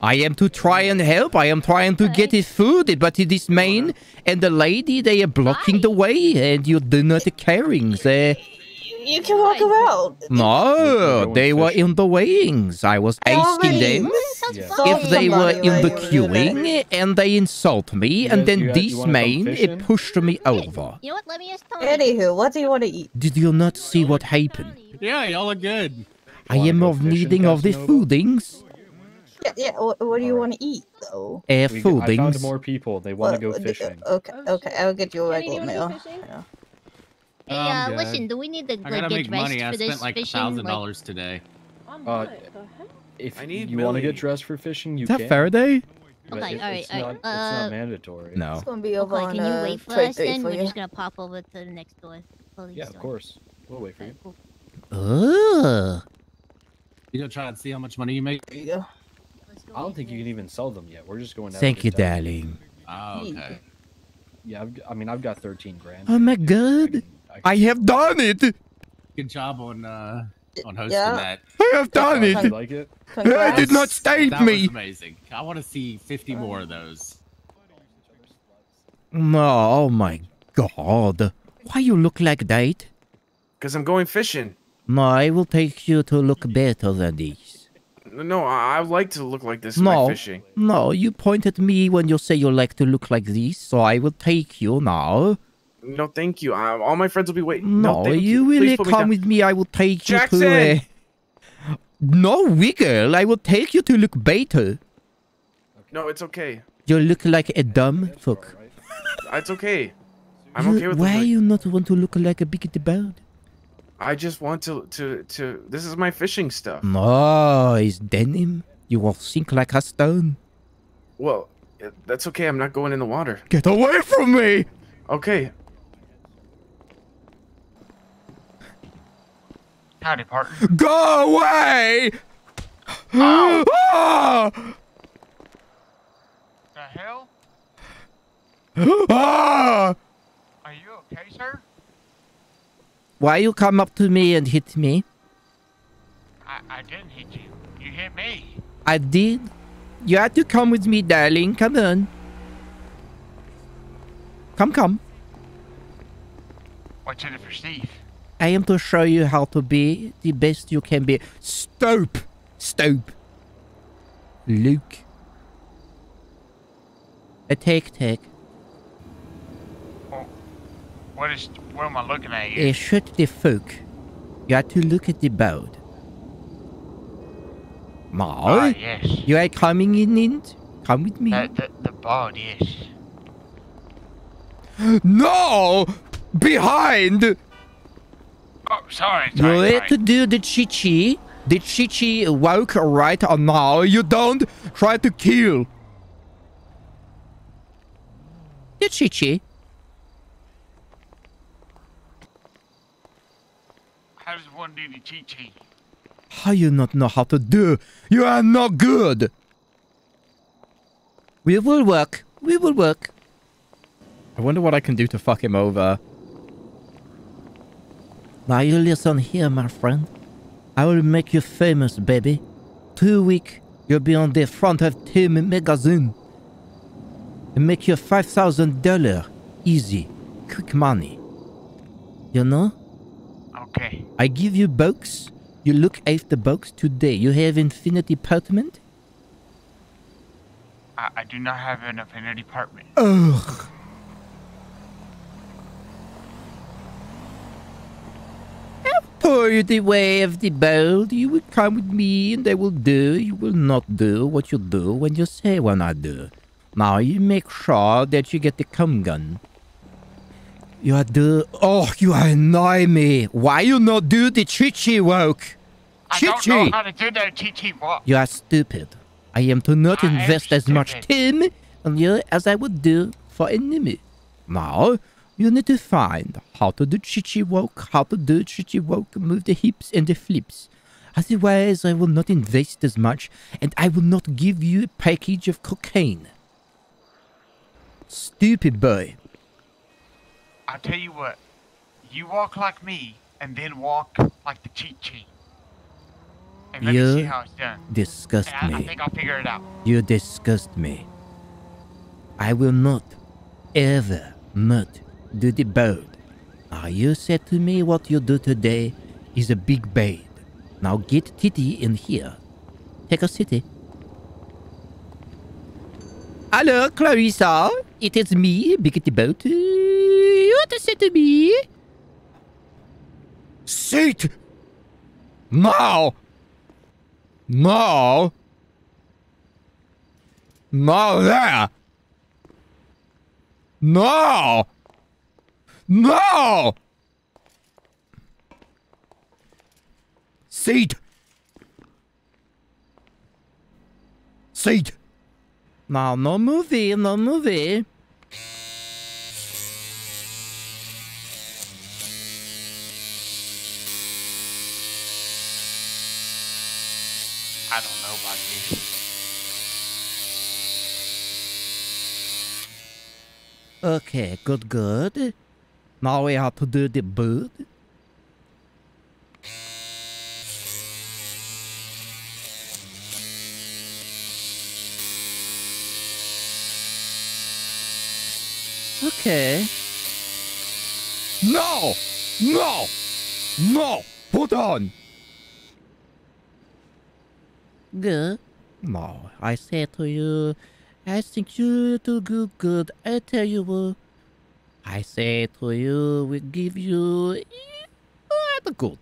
I am to try and help. I am trying to get his food, but it is main and the lady, they are blocking the way, and you do not caring. You can walk around. No, they were in the wings. I was asking them if they were in the queuing, and they insult me, and then this main, it pushed me over. You know what? Let me ask Tommy. Anywho, what do you want to eat? Did you not see what happened? Yeah, y'all are good. I am of needing of the foodings. Yeah, what do you want to eat, though? Foodings. I found more people. They want to go fishing. Okay, I'll get you a regular meal. Hey, listen, do we need to get dressed for this fishing? I spent like $1,000 today. If you want to get dressed for fishing, you can. Is that Faraday? Okay, alright. It's not mandatory. No. It's going to be over on Can you wait for us, then? We're just going to pop over to the next door. Yeah, of course. We'll wait for you. Ugh. You gonna try and see how much money you make? There you go. I don't think you can even sell them yet. We're just going. Thank you, darling. Oh, okay. Yeah, I've got 13 grand. Oh my God! I have done it. Good job on hosting that. I have done it. You like it? I did not state me. That was amazing. I want to see 50 more of those. No, oh my God! Why you look like that? Because I'm going fishing. No, I will take you to look better than this. No, I like to look like this by fishing. No, you point at me when you say you like to look like this, so I will take you now. No, thank you. All my friends will be waiting. No, you will come with me. I will take you to... No, Wiggle. I will take you to look better. No, it's okay. You look like a dumb fuck. It's okay. I'm okay with it. Why you not want to look like a big bird? I just want to this is my fishing stuff. No, it's denim. You will sink like a stone. Well, that's okay. I'm not going in the water. Get away from me! Okay. Howdy, partner. Go away! Oh. The hell? Are you okay, sir? Why you come up to me and hit me? I didn't hit you. You hit me. I did. You had to come with me, darling. Come on. Come. What's in it for Steve? I am to show you how to be the best you can be. Stop. Luke. Attack. What am I looking at here? Shoot the folk. You have to look at the boat. Mao? Yes. You are coming in? Come with me. The barn, yes. No! Behind! Oh, sorry. You let to do the chichi. The chichi woke right on now. You don't try to kill. The chichi. How does one do the chichi? How you not know how to do? You are not good. We will work. We will work. I wonder what I can do to fuck him over. Now you listen here, my friend. I will make you famous, baby. 2 weeks, you'll be on the front of Time magazine. And make you $5,000. Easy. Quick money. You know? Okay. I give you books. You look after books today. You have infinite department? I do not have an infinite department. Ugh. For the way of the bold, you will come with me and I will do. You will not do what you do when you say when I do. Now you make sure that you get the cum gun. You are do. Oh, you annoy me. Why you not do the chichi walk? Chichi. I don't know how to do the chichi walk. You are stupid. I am to not invest as much time on you as I would do for enemy. Now you need to find how to do chichi walk, move the hips and the flips. Otherwise, I will not invest as much, and I will not give you a package of cocaine. Stupid boy. I tell you what, you walk like me, and then walk like the chichi. And let me see how it's done. Disgust me. I think I'll figure it out. You disgust me. I will not, ever not do the bird. Now you said to me what you do today is a big bait. Now get Titty in here. Take a city. Hello, Clarissa. It is me, Big Boat. What is it to me? Sit! Now! Now! Now there! No! No! Seat! Seat! Now, no movie, no movie. I don't know about you. Okay, good, good. Now we have to do the bird. Okay. No! No! No! Put on! Good. No, I say to you, I think you do good, good. I tell you what. I say to you, we give you the good.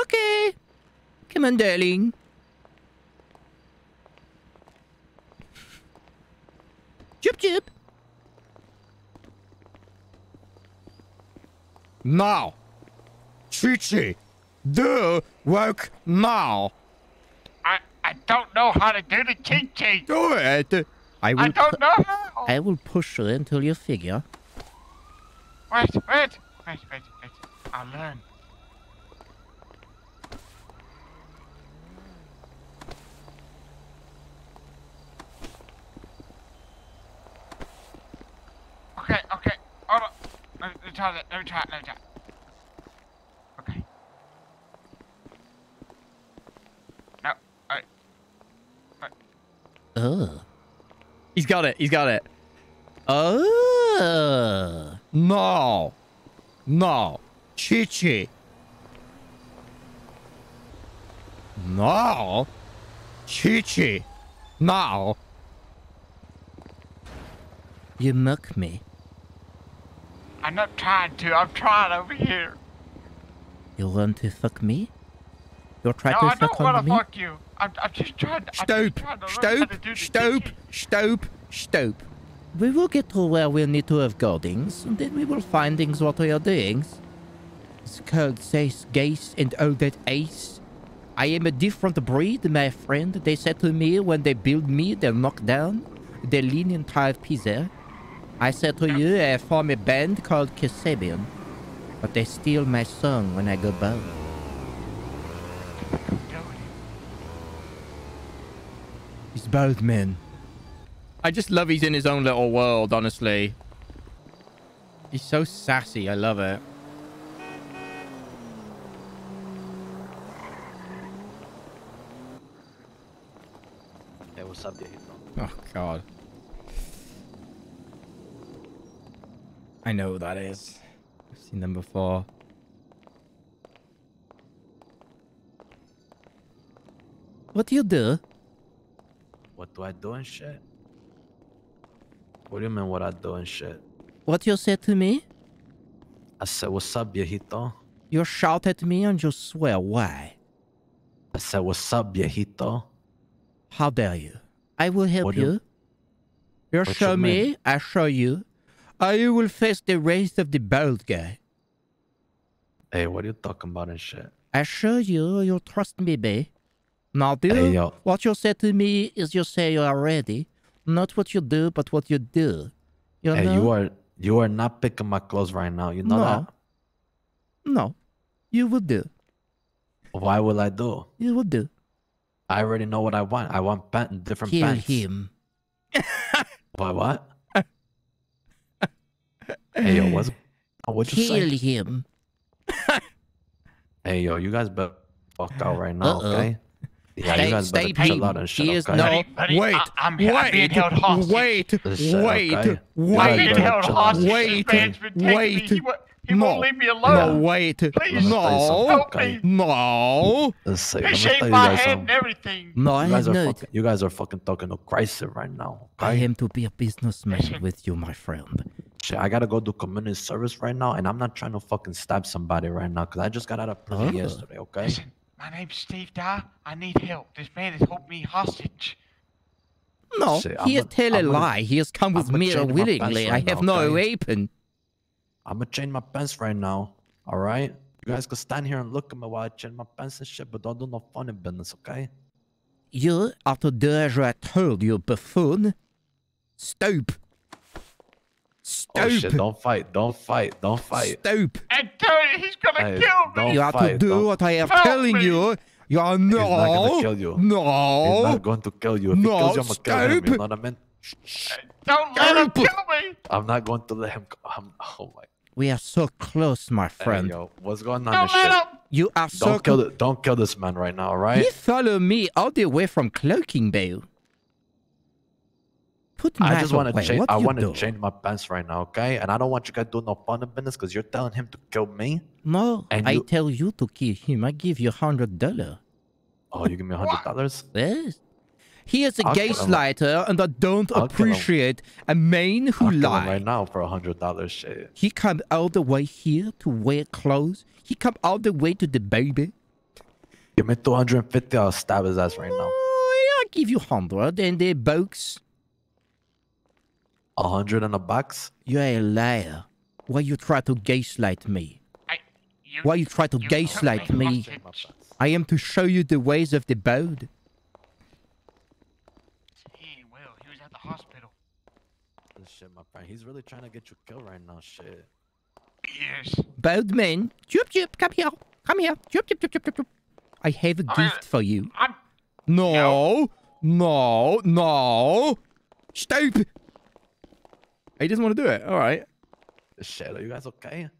Okay. Come on, darling. Chup chup. Now. Chichi. Do work now. I don't know how to do the chichi. Do it. I don't know how. I will push you until you figure. Wait. I'll learn. Okay. Hold on. Let me try it. Oh. He's got it. Oh. No. Chichi. No. Chichi. No. You mock me. I'm not trying to. I'm trying over here. You want to fuck me? Your tractor's no, not on me. I don't want to fuck you. I'm just trying to... Stop. We will get to where we need to have goldings, and then we will find things what we are doing. It's called says gaze and all that ace. I am a different breed, my friend. They said to me when they build me, they knock down. They lean and try to pizza there. I said to you, I form a band called Kasabian. But they steal my song when I go bald. He's bald, man. I just love he's in his own little world, honestly. He's so sassy. I love it. Oh, God. I know who that is. I've seen them before. What do you do? What do I do and shit? What do you mean what I do and shit? What you said to me? I said, what's up, viejito? You shout at me and you swear, why? I said, what's up, viejito? How dare you? I will help you. You show me, I show you. Or you will face the race of the bald guy. Hey, what are you talking about and shit? I show you, you trust me, babe. Now do what you say to me is you say you are ready. Not what you do, but what you do. You know? Hey, you are not picking my clothes right now. You know that? No. You will do. Why will I do? You will do. I already know what I want. I want different pants. Kill him. Why what? Hey, yo, what you say? Kill him. Hey, yo, you guys better fuck out right now, okay? Yeah, you guys better chill out and shit, okay? Wait. He won't leave me alone. No, wait. He shaved my head and everything. No, I have not. You guys are fucking talking to crisis right now. Okay? I am to be a businessman with you, my friend. Shit, I gotta go do community service right now, and I'm not trying to fucking stab somebody right now because I just got out of prison yesterday, okay? Listen, my name's Steve Dye. I need help. This man has held me hostage. No, he is telling a lie. He has come with me willingly. I have no weapon. I'm gonna change my pants right now, all right? You guys can stand here and look at me while I change my pants and shit, but don't do no funny business, okay? You are to do as I told you, buffoon. Stop. Stop. Oh shit, don't fight. Stop. And dude, he's gonna kill me. You have to do what I am telling you. You are He's not going to kill you. If he kills you, I'm gonna kill him, you know what I mean? Don't let him kill me. I'm not going to let him. Oh my. We are so close, my friend. Hey, yo, what's going on? You are so close. Don't kill this man right now, all right? You follow me all the way from Cloaking Bay. I just want to change. I want to change my pants right now, okay? And I don't want you guys doing no fun and business because you're telling him to kill me. No, and I tell you to kill him. I give you $100. Oh, you give me $100? Yes. He is a gay slighter, and I don't appreciate a man who lies. Right now for $100 shit. He come all the way here to wear clothes. He come all the way to the baby. Give me $250. I'll stab his ass right now. I give you $100 and a box. $100 and a box? You're a liar. Why you try to gaslight me? Why you try to gaslight me? I am to show you the ways of the bold. Shit, my friend. He's really trying to get you killed right now, shit. Yes. Bald man. Chup chup, come here. Come here. Chup chup chup chup chup. I have a gift for you. No. Stop. He doesn't want to do it. All right. Shit, are you guys okay?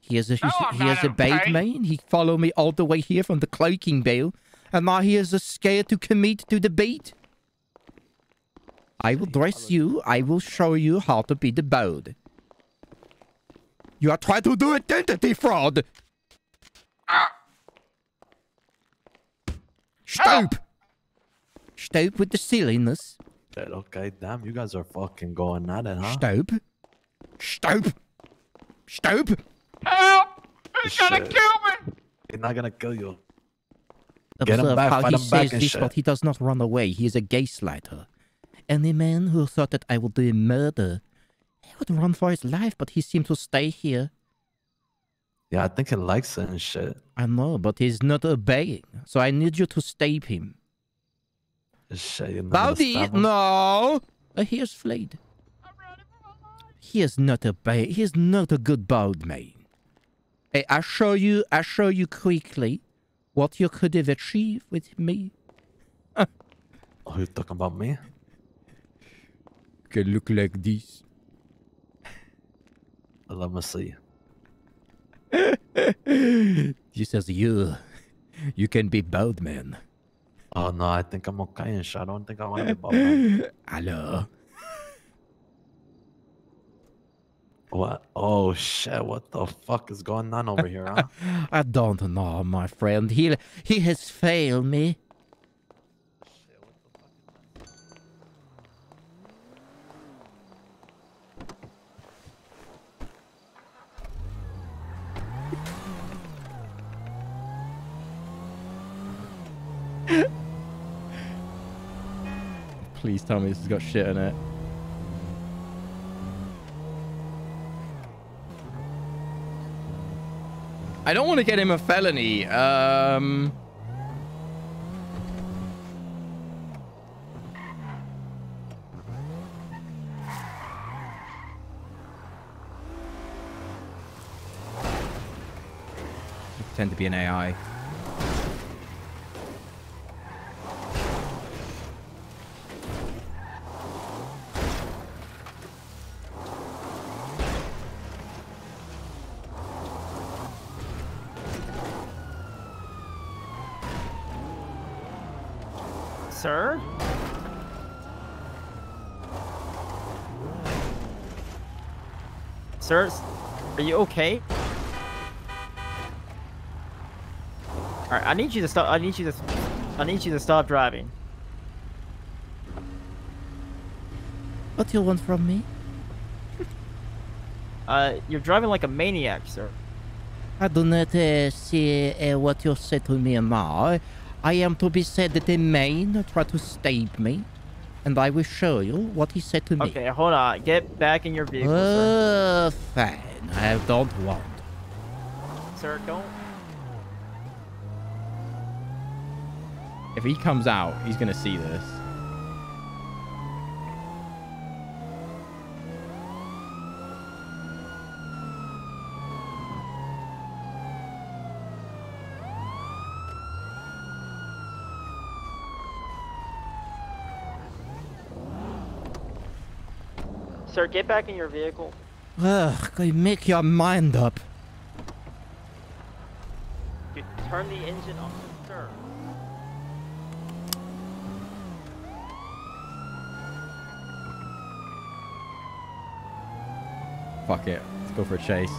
He is a bald man. He followed me all the way here from the Cloaking Bay. And now he is scared to commit to the beat. I will dress you. I will show you how to be the bald. You are trying to do identity fraud. Stop. Stop with the silliness. Okay, damn. You guys are fucking going at it, huh? Stop. Help. He's gonna kill me. He's not gonna kill you. Observe back, how he says this, but he does not run away. He is a gaslighter. Any man who thought that I would do murder, he would run for his life, but he seemed to stay here. Yeah, I think he likes it and shit. I know, but he's not obeying. So I need you to stab him. Shit, Bowdy, no! He is flayed. He is not obeying. He is not a good bold man. Hey, I show you quickly what you could have achieved with me. Are you talking about me? You can look like this. Let me see. He says, you can be bald man. Oh no, I think I'm okay and shit. I don't think I want to be bald man. Hello. What? Oh shit, what the fuck is going on over here, huh? I don't know, my friend. He has failed me. Shit, what the fuck is that? Please tell me this has got shit in it. I don't want to get him a felony. Pretend to be an AI. Sir? Sir, are you okay? Alright, I need you to stop. I need you to stop driving. What do you want from me? You're driving like a maniac, sir. I do not see what you say to me now. I am to be said that a man tried to stab me, and I will show you what he said to me. Okay, hold on. Get back in your vehicle, sir. Fine. I don't want. Sir, don't. If he comes out, he's going to see this. Sir, get back in your vehicle. Ugh, make your mind up. Dude, turn the engine off, sir. Fuck it. Let's go for a chase.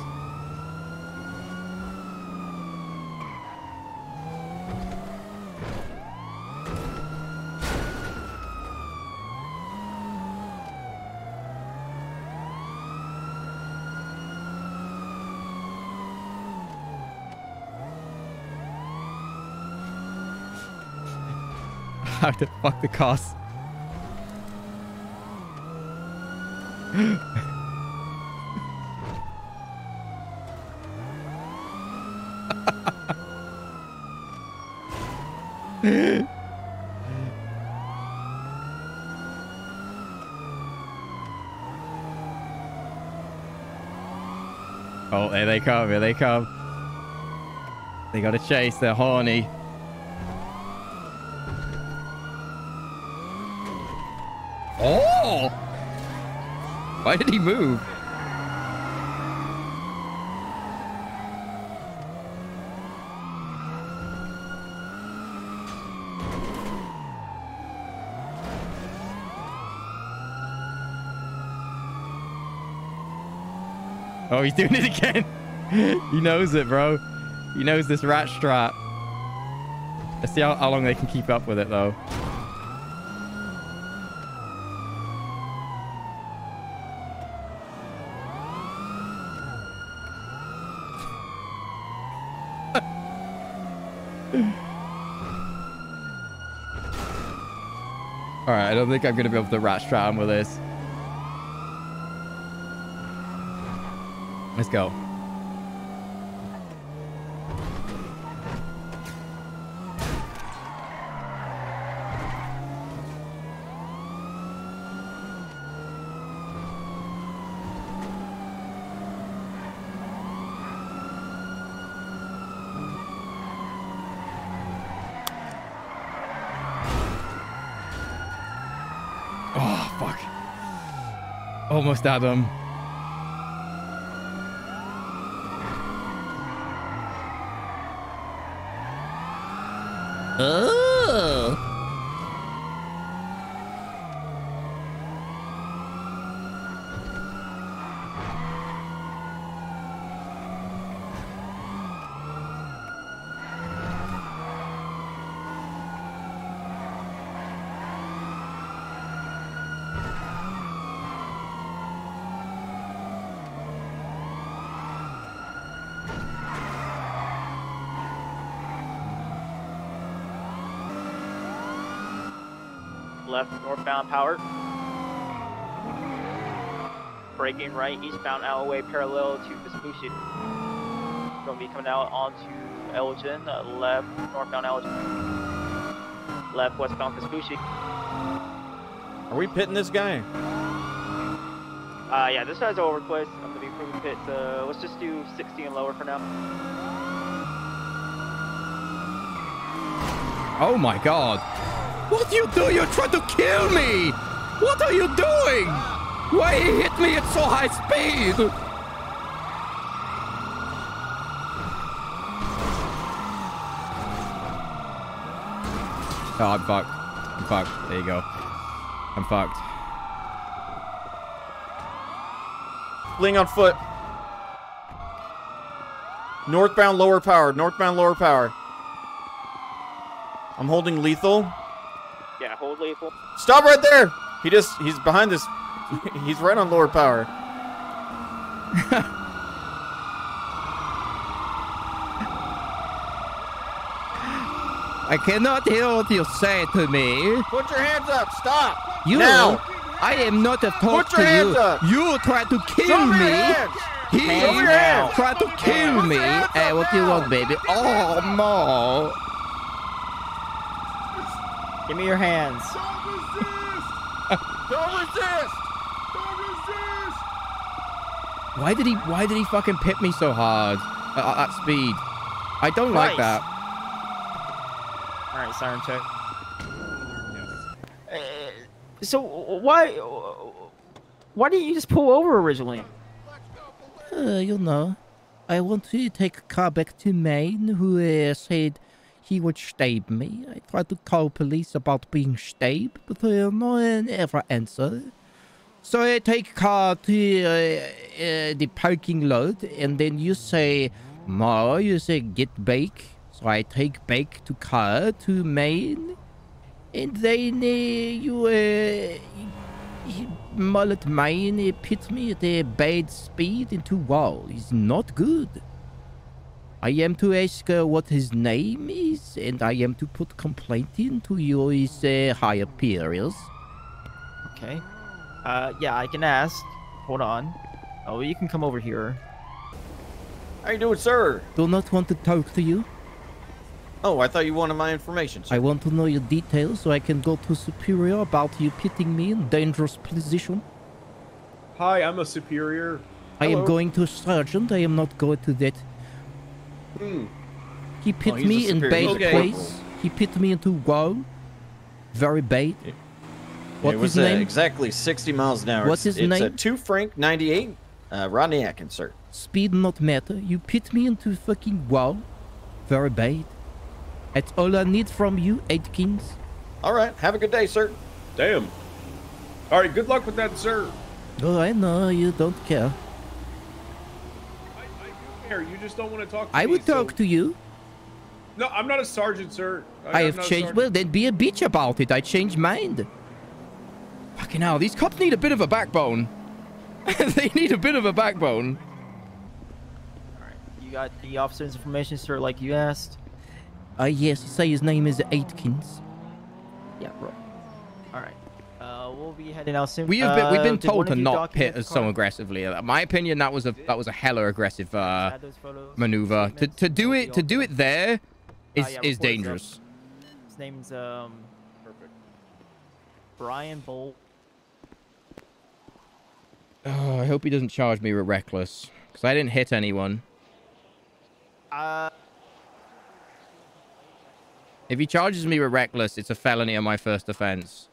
How to fuck the cost. Oh, here they come, here they come. They gotta chase, they're horny. Oh! Why did he move? Oh, he's doing it again. He knows it, bro. He knows this rat strat. Let's see how long they can keep up with it, though. Alright, I don't think I'm going to be able to rat around with this. Let's go. Oh, fuck. Almost had him. Oh. Left northbound power. Braking right eastbound alleyway parallel to Vespucci. Gonna be coming out onto Elgin. Left northbound Elgin. Left westbound Vespucci. Are we pitting this guy? Yeah, this guy's over place. I'm gonna be proving pit. Let's just do 60 and lower for now. Oh my god. What do you do? You're trying to kill me! What are you doing? Why he hit me at so high speed? Oh, I'm fucked. I'm fucked. There you go. I'm fucked. Fleeing on foot. Northbound lower power. Northbound lower power. I'm holding lethal. Yeah, hold lethal. Stop right there! He's behind this. He's right on lower power. I cannot hear what you say to me. Put your hands up! Stop! You! Now. I am not a talk to you. Put your hands up! You tried to kill me! He tried to kill me! Hey, what do you want, baby? Oh, no! Give me your hands. Don't resist! Don't resist! Don't resist! Why did he fucking pit me so hard at speed? I don't like that. All right, siren check. So why didn't you just pull over originally? You know, I want to take a car back to Maine, who said he would stab me. I tried to call police about being stabbed, but no one ever answered. So I take car to the parking lot, and then you say, no, you say get back. So I take back to car to Maine, and then you mullet mine pit me at a bad speed into wall. It's not good. I am to ask what his name is, and I am to put complaint in to your higher peers. Okay. Yeah, I can ask. Hold on. Oh, you can come over here. How you doing, sir? Do not want to talk to you. Oh, I thought you wanted my information, sir. I want to know your details so I can go to superior about you pitting me in dangerous position. Hi, I'm a superior. Hello. I am going to sergeant. I am not going to that. He pit me in bait place. He pit me into wall. Very bait. Yeah. What was his name? Exactly 60 miles an hour. What's his name? It's a 2 Frank 98. Rodney Atkins, sir. Speed not matter. You pit me into fucking wall. Very bait. That's all I need from you, Atkins. All right. Have a good day, sir. Damn. All right. Good luck with that, sir. Oh, I know you don't care. You just don't want to talk to me, would talk to you. No, I'm not a sergeant, sir. I have changed. Well, then be a bitch about it. I changed mind. Fucking hell, these cops need a bit of a backbone. They need a bit of a backbone. All right, you got the officer's information, sir, like you asked. Yes, you say his name is Atkins. Yeah, bro. All right. We'll be heading out soon. We've been told to not pit as so aggressively. My opinion, that was a hella aggressive maneuver. To do it there is dangerous. His name's perfect. Brian Bolt. Oh, I hope he doesn't charge me with reckless, because I didn't hit anyone. If he charges me with reckless, it's a felony on my first offense.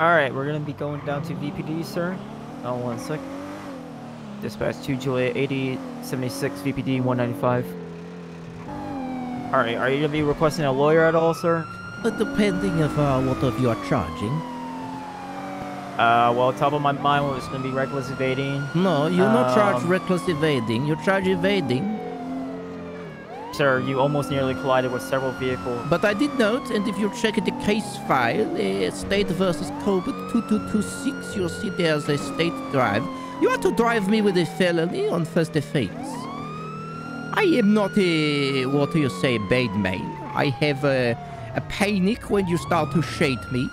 Alright, we're going to be going down to VPD, sir. Oh, one sec. Dispatch 2 Juliet 8076 VPD 195. Alright, are you going to be requesting a lawyer at all, sir? But depending on what of you are charging. Well, top of my mind was going to be reckless evading. No, you're not charged reckless evading. You're charged evading. Sir, you almost nearly collided with several vehicles. But I did note, and if you check the case file, State versus Colbert 2226, you'll see there's a state drive. You are to drive me with a felony on first offense. I am not a, what do you say, bad man. I have a panic when you start to shake me.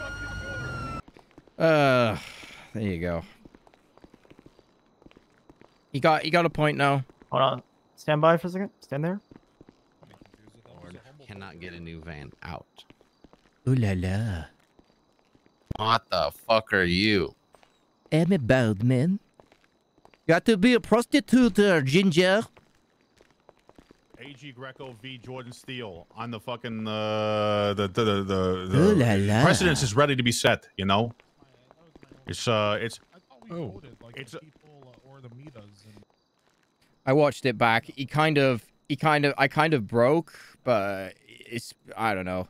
There you go. You got a point now. Hold on. Stand by for a second. Stand there. Cannot get a new van out. Ooh la la. What the fuck are you? I'm a bald man. Got to be a prostitute, Ginger. AG Greco v. Jordan Steele on the fucking Ooh la la. Precedence is ready to be set. You know. It's. I thought we voted, like, it's the people or the Mitas. And... I watched it back. I kind of broke. But it's, I don't know.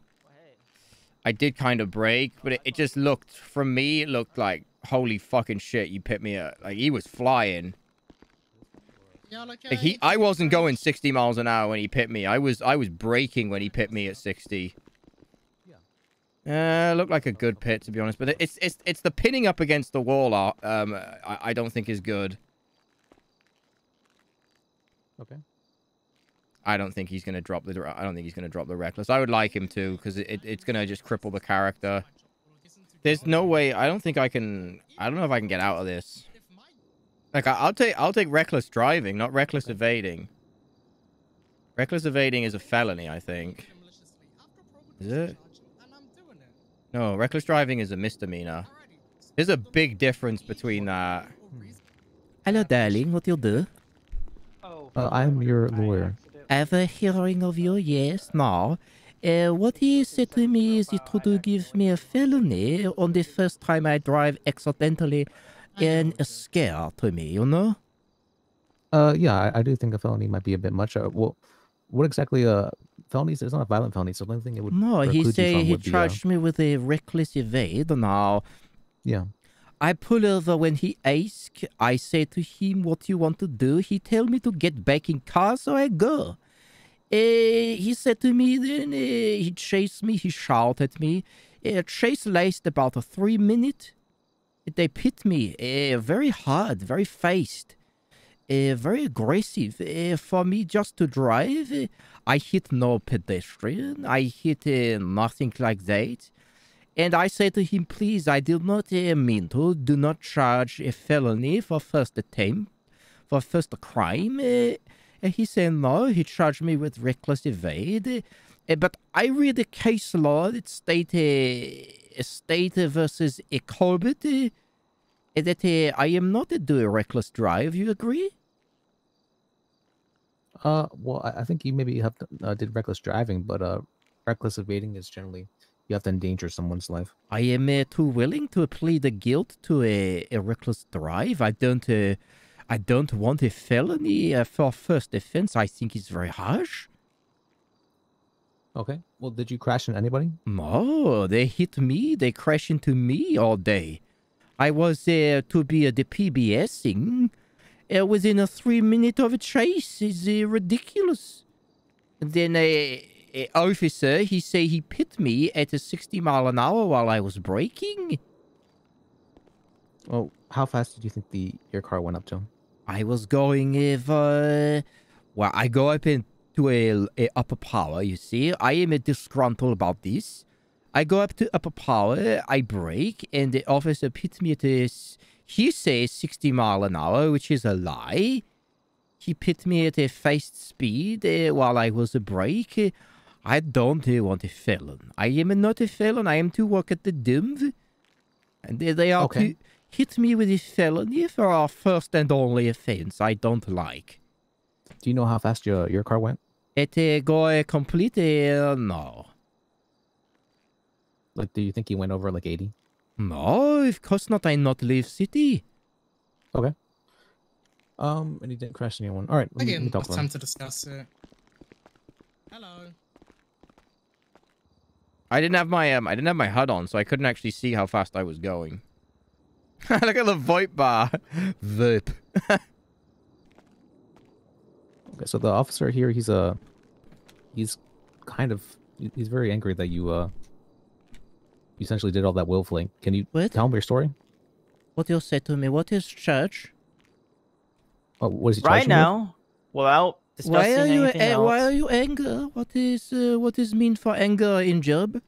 I did kind of break, but it just looked, from me, it looked like, holy fucking shit, you picked me up. Like, he was flying. Like, I wasn't going 60 miles an hour when he picked me. I was braking when he picked me at 60. Looked like a good pit, to be honest. But it's the pinning up against the wall, I don't think is good. Okay. I don't think he's gonna drop the. I don't think he's gonna drop the reckless. I would like him to, because it's gonna just cripple the character. There's no way. I don't think I can. I don't know if I can get out of this. Like, I'll take reckless driving, not reckless evading. Reckless evading is a felony, I think. Is it? No, reckless driving is a misdemeanor. There's a big difference between that. Hello, darling. What you'll do? I'm your lawyer. I have a hearing of you, yes, now. What he said to me is he tried to give me a felony on the first time I drive accidentally and a scare to me, you know? Yeah, I do think a felony might be a bit much. Well, what exactly, felonies? It's not a violent felony, so the only thing it would... No, he said he charged me with a reckless evade, now. Yeah. I pull over when he asks. I say to him what you want to do. He tell me to get back in car, so I go. He said to me, then he chased me. He shouted at me. Chase lasted about 3 minutes. They pit me very hard, very fast, very aggressive. For me just to drive, I hit no pedestrian. I hit nothing like that. And I say to him, please, I did not mean to. Do not charge a felony for first attempt, for first crime. And he said, no, he charged me with reckless evade. But I read the case law. It's state versus a Colbert. That I am not to do a reckless drive. You agree? Well, I think you maybe have to, did reckless driving, but reckless evading is generally... You have to endanger someone's life. I am too willing to plead the guilt to a reckless drive. I don't want a felony for first offense. I think it's very harsh. Okay. Well, did you crash into anybody? No, they hit me. They crashed into me all day. I was to be the PBSing within a 3 minute of a chase. It's ridiculous. And then officer, he say he pit me at a 60 mile an hour while I was braking. Well, how fast did you think your car went up to him? I was going well, I go up into a upper power, you see. I am disgruntled about this. I go up to upper power, I brake, and the officer pits me at he says 60 mile an hour, which is a lie. He pit me at a fast speed while I was a brake. I don't want a felon. I am not a felon. I am to work at the dump. And they are to hit me with a felony for our first and only offense. I don't like. Do you know how fast your car went? It go complete, no. Like, do you think he went over like 80? No, of course not. I not leave city. Okay. And he didn't crash anyone. All right. Again, it's time to discuss it. Hello. I didn't have my HUD on, so I couldn't actually see how fast I was going. Look at the VoIP bar. VoIP. Okay, so the officer here, he's kind of, he's very angry that you, you essentially did all that willfully. Can you tell him your story? What you said to me? What is charge? Oh, what is he charging now? With? Without discussing anything else. Why are you angry? What is mean for anger in job?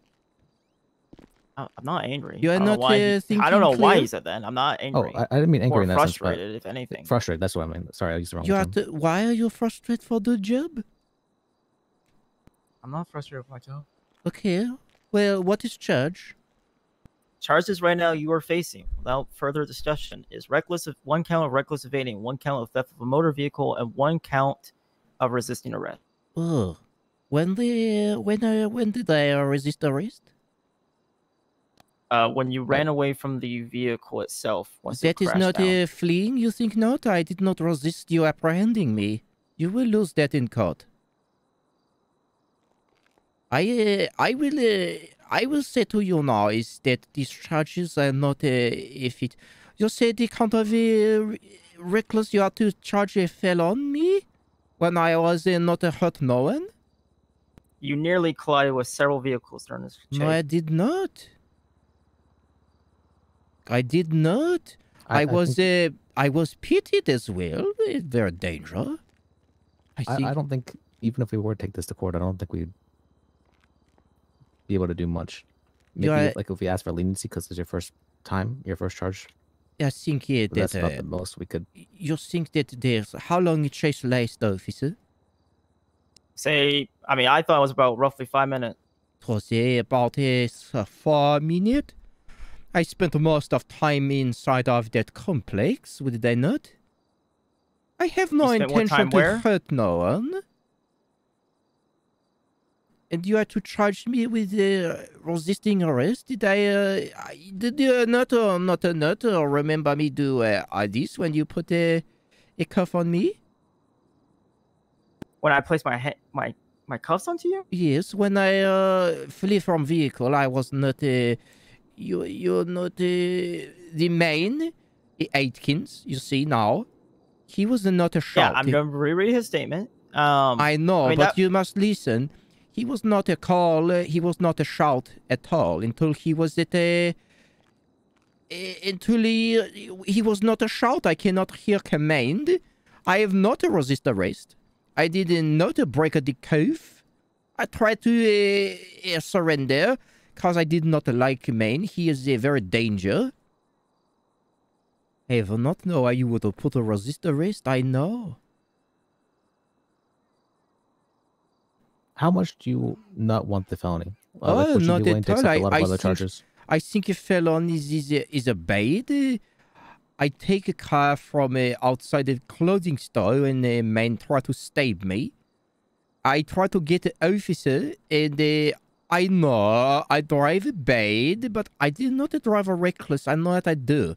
I'm not angry. You are not thinking. I don't know why he said that. I'm not angry. Oh, I didn't mean angry in that sense. Frustrated, if anything. Frustrated. That's what I mean. Sorry, I used the wrong term. Why are you frustrated for the job? I'm not frustrated for my job. Okay. Well, what is charge? Charges right now you are facing, without further discussion, is one count of reckless evading, one count of theft of a motor vehicle, and one count of resisting arrest. Oh, when did I resist arrest? When you ran away from the vehicle itself. That is not fleeing. You think not? I did not resist you apprehending me. You will lose that in court. I will say to you now is that these charges are not if it. You say the count of reckless. You are to charge a felon me when I was not hurt no one. You nearly collided with several vehicles during this chase. No, I did not. I did not. I was pitted as well. Is there a danger? I don't think even if we were to take this to court, I don't think we'd be able to do much. Maybe like if we ask for leniency because it's your first time, your first charge. I think that's about the most we could. You think that there's how long it chase last, officer? Say, I mean, I thought it was about roughly 5 minutes. It was about 4 minutes. I spent most of time inside of that complex. Would I not? I have no intention to hurt no one. And you are to charge me with resisting arrest? Did you not remember me do this when you put a cuff on me? When I placed my cuffs onto you? Yes, when I flee from vehicle, I was not you're not the man, Atkins. You see now, he was not a shot. Yeah, I'm gonna reread his statement. I know, but you must listen. He was not a call, he was not a shout at all until he was at a... Until he was not a shout, I cannot hear command. I have not resist arrest. I did not break the cuff. I tried to surrender because I did not like man. He is a very danger. I do not know why you would have put a resist arrest, I know. How much do you not want the felony? Oh, like, not at all. I think a felony is a bait. I take a car from outside a clothing store and a man try to stab me. I try to get an officer and I know I drive a bait, but I did not drive a reckless. I know what I do.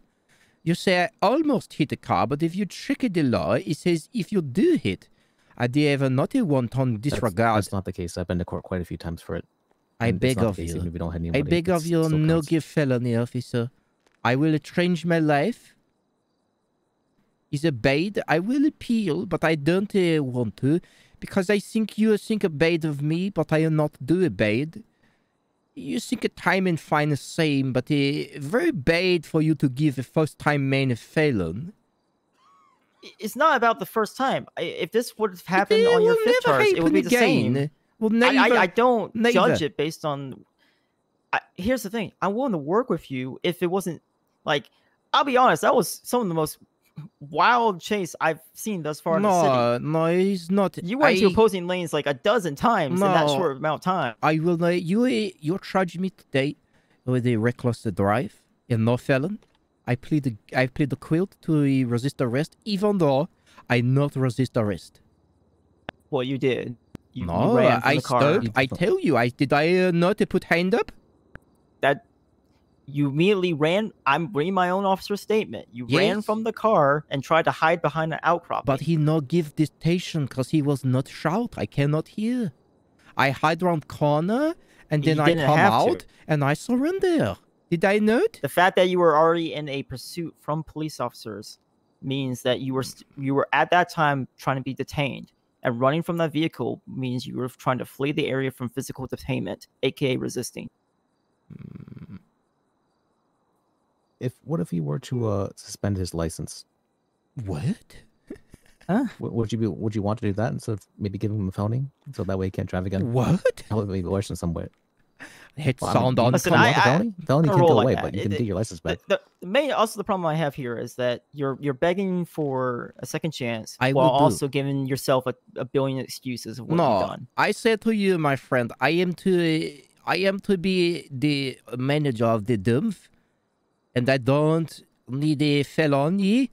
You say I almost hit a car, but if you check the law, it says if you do hit, I did have not a wanton disregard. That's not the case. I've been to court quite a few times for it. I beg of you. I beg of you, no give felony, officer. I will change my life. Is a bait. I will appeal, but I don't want to. Because I think you think a bait of me, but I will not do a bait. You think a time and fine the same, but very bad for you to give a first time man a felon. It's not about the first time. If this would have happened on your fifth charge, it would be the same. Well, I don't judge it based on... here's the thing. I'm willing to work with you if it wasn't like, I'll be honest, that was some of the most wild chase I've seen thus far in the city. No, it's not. You went to opposing lanes like a dozen times in that short amount of time. I will not. You charge me today with a reckless drive and no felon. I plead the guilt to resist arrest, even though I not resist arrest. Well, you did. You ran from the car. Stopped. I tell you, did I not put hand up? That you immediately ran. I'm bringing my own officer's statement. You ran from the car and tried to hide behind an outcrop. But he not give dictation because he was not shout. I cannot hear. I hide around corner and then I come out and I surrender. Did I note? The fact that you were already in a pursuit from police officers means that you were at that time trying to be detained, and running from that vehicle means you were trying to flee the area from physical detainment, aka resisting. What if he were to suspend his license? What? Huh? Would you want to do that instead of maybe giving him a felony so that way he can't drive again? What? Probably worse than somewhere. Hit sound on. Listen, felony can go away, but you can get your license back. The problem I have here is that you're begging for a second chance while also giving yourself a billion excuses of what you've done. I said to you, my friend, I am to be the manager of the dump, and I don't need a felony.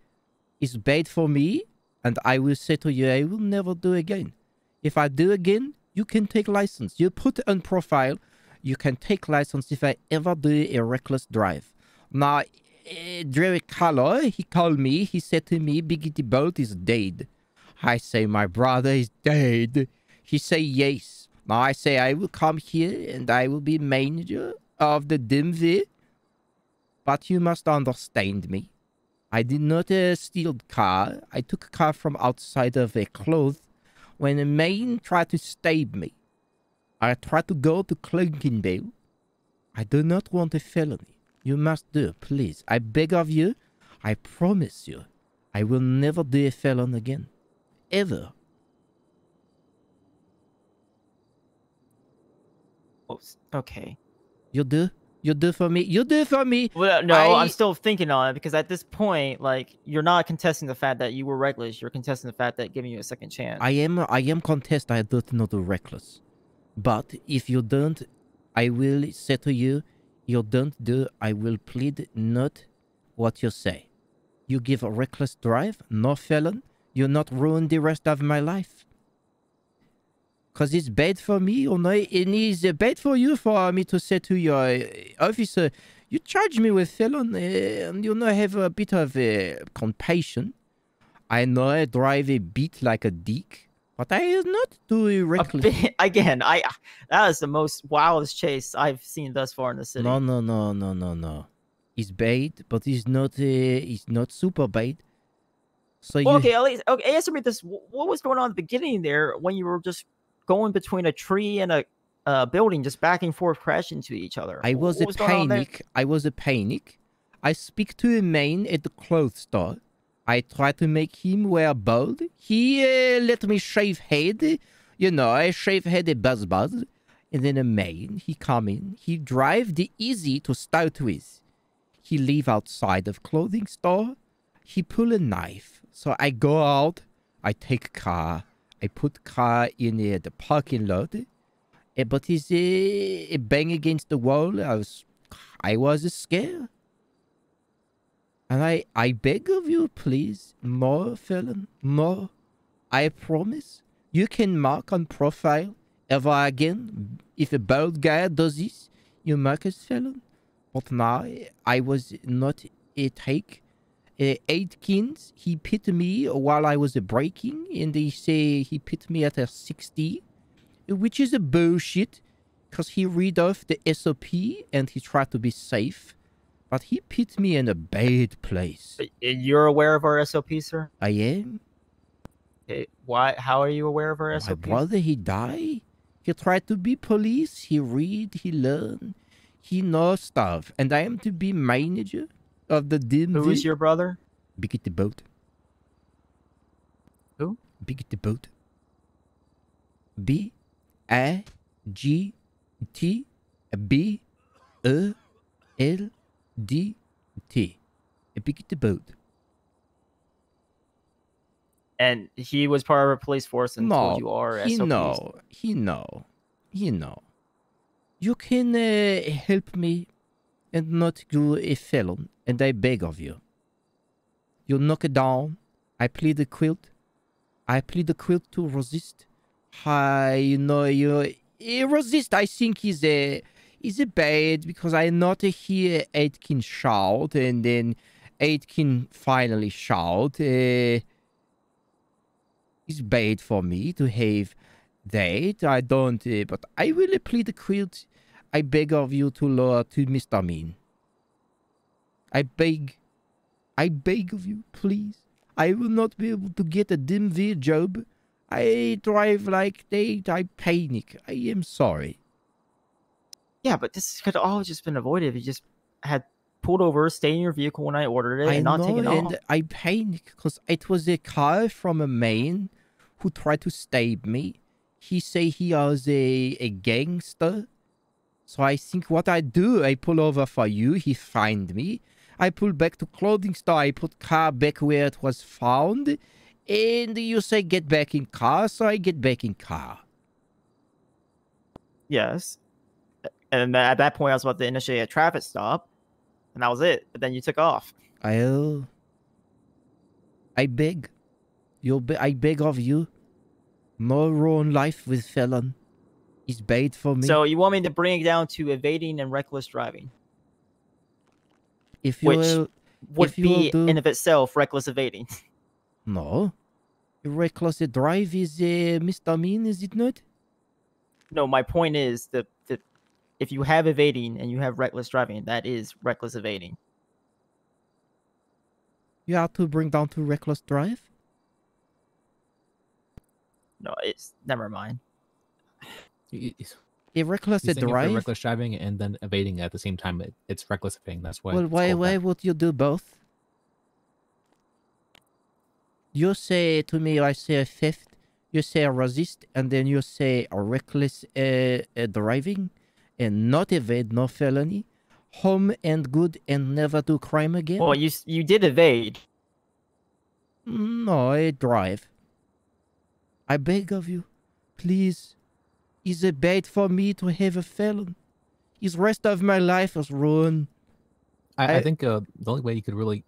It's bad for me, and I will say to you, I will never do again. If I do again, you can take license. You put on profile. You can take license if I ever do a reckless drive. Now, Derek Carlo, he called me. He said to me, Biggity Bolt is dead. I say, my brother is dead. He say, yes. Now, I say, I will come here and I will be manager of the DMV. But you must understand me. I did not steal the car. I took a car from outside of a cloth when a man tried to stab me. I try to go to Clerkenwell. I do not want a felony. You must do, please. I beg of you. I promise you. I will never do a felon again. Ever. Oops. Okay. You do? You do for me? You do for me? Well, no, I'm still thinking on it because at this point, like, you're not contesting the fact that you were reckless. You're contesting the fact that giving you a second chance. I am contesting. I do not do reckless. But if you don't, I will say to you, you don't do, I will plead not what you say. You give a reckless drive, no felon, you not ruin the rest of my life. Because it's bad for me, or no, it is bad for you for me to say to your officer, you charge me with felon, and you not have a bit of compassion. I know I drive a bit like a dick. But I is not too reckless. Again, that is the most wildest chase I've seen thus far in the city. No. It's bad, but it's not super bad. So okay, answer me this: what was going on at the beginning there when you were just going between a tree and a building, just back and forth, crashing into each other? I was a panic. I speak to a man at the clothes store. I tried to make him wear bald. He let me shave head. You know, I shave head a buzz. And then a man, he come in. He drive the easy to start with. He leave outside of clothing store. He pull a knife. So I go out. I take car. I put car in the parking lot. But it's a bang against the wall. I was scared. And I beg of you, please, more felon, more. I promise you can mark on profile ever again. If a bald guy does this, you mark as felon. But now I was not a take. Atkins, he pit me while I was braking, and they say he pit me at a 60, which is a bullshit, because he read off the SOP and he tried to be safe. But he put me in a bad place. You're aware of our SOP, sir? I am. Why? How are you aware of our SOP? My brother, he died. He tried to be police. He read, he learned. He knows stuff. And I am to be manager of the DMV. Who is your brother? Biggity Bolt. Who? Biggity Bolt. B-I-G-T-B E-L-D-T. A big boat. And he was part of a police force until you are SOPs. He know. You can help me and not do a felon, and I beg of you. You knock it down. I plead the quilt. I plead the quilt to resist. Resist, I think, is bad, because I not hear Atkins shout, and then Atkins finally shout. It's bad for me to have that. I don't, but I will plead the quilt. I beg of you to lower to misdemeanor. I beg of you, please. I will not be able to get a DMV job. I drive like that. I panic. I am sorry. Yeah, but this could all just been avoided if you just had pulled over, stayed in your vehicle when I ordered it, and not taken off. And I panic because it was a car from a man who tried to stab me. He say he was a gangster. So I think what I do, I pull over for you. He find me. I pull back to clothing store. I put car back where it was found. And you say, get back in car. So I get back in car. Yes. And at that point, I was about to initiate a traffic stop. And that was it. But then you took off. I beg of you. No wrong life with felon. It's bad for me. So you want me to bring it down to evading and reckless driving? If you Which would be, in of itself, reckless evading. No. Reckless drive is a misdemeanor, is it not? No, my point is that if you have evading and you have reckless driving, that is reckless evading. You have to bring down to reckless drive? No, it's... Never mind. A reckless drive? Reckless driving and then evading at the same time. It's reckless evading. That's why. Well, why would you do both? You say to me, I say a theft. You say a resist, and then you say a reckless driving, and not evade, no felony, home and good, and never do crime again. Well, you did evade. No, I drive. I beg of you, please. Is it bad for me to have a felon? Is rest of my life is ruined. I think the only way you could really...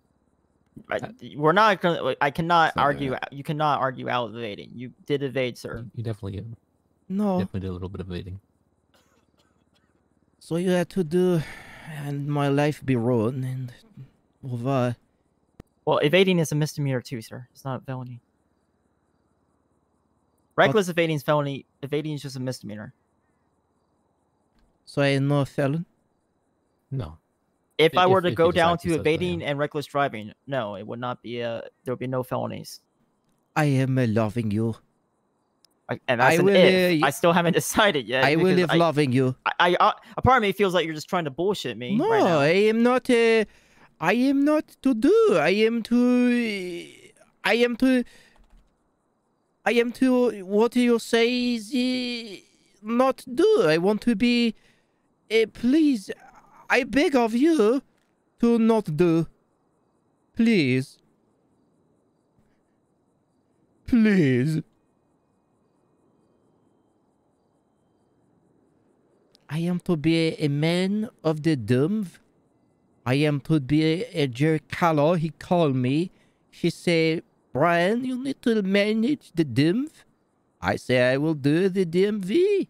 we're not gonna... I cannot argue... Right. You cannot argue out evading. You did evade, sir. You definitely... No. Definitely did a little bit of evading. So you had to do... And my life be ruined and... over. Well, evading is a misdemeanor too, sir. It's not a felony. Reckless evading is felony. Evading is just a misdemeanor. So I am not a felon? No. If I were to go down to evading and reckless driving, no, it would not be a... There would be no felonies. I am loving you. And that's an if. I still haven't decided yet. I will live loving you. A part of me feels like you're just trying to bullshit me. No, right now. I am not to do. I am to what you say is not do. I want to be, please, I beg of you to not do. Please. Please. I am to be a man of the dumb. I am to be a Jerry Callow. He called me. She said, Brian, you need to manage the DMV. I say I will do the DMV.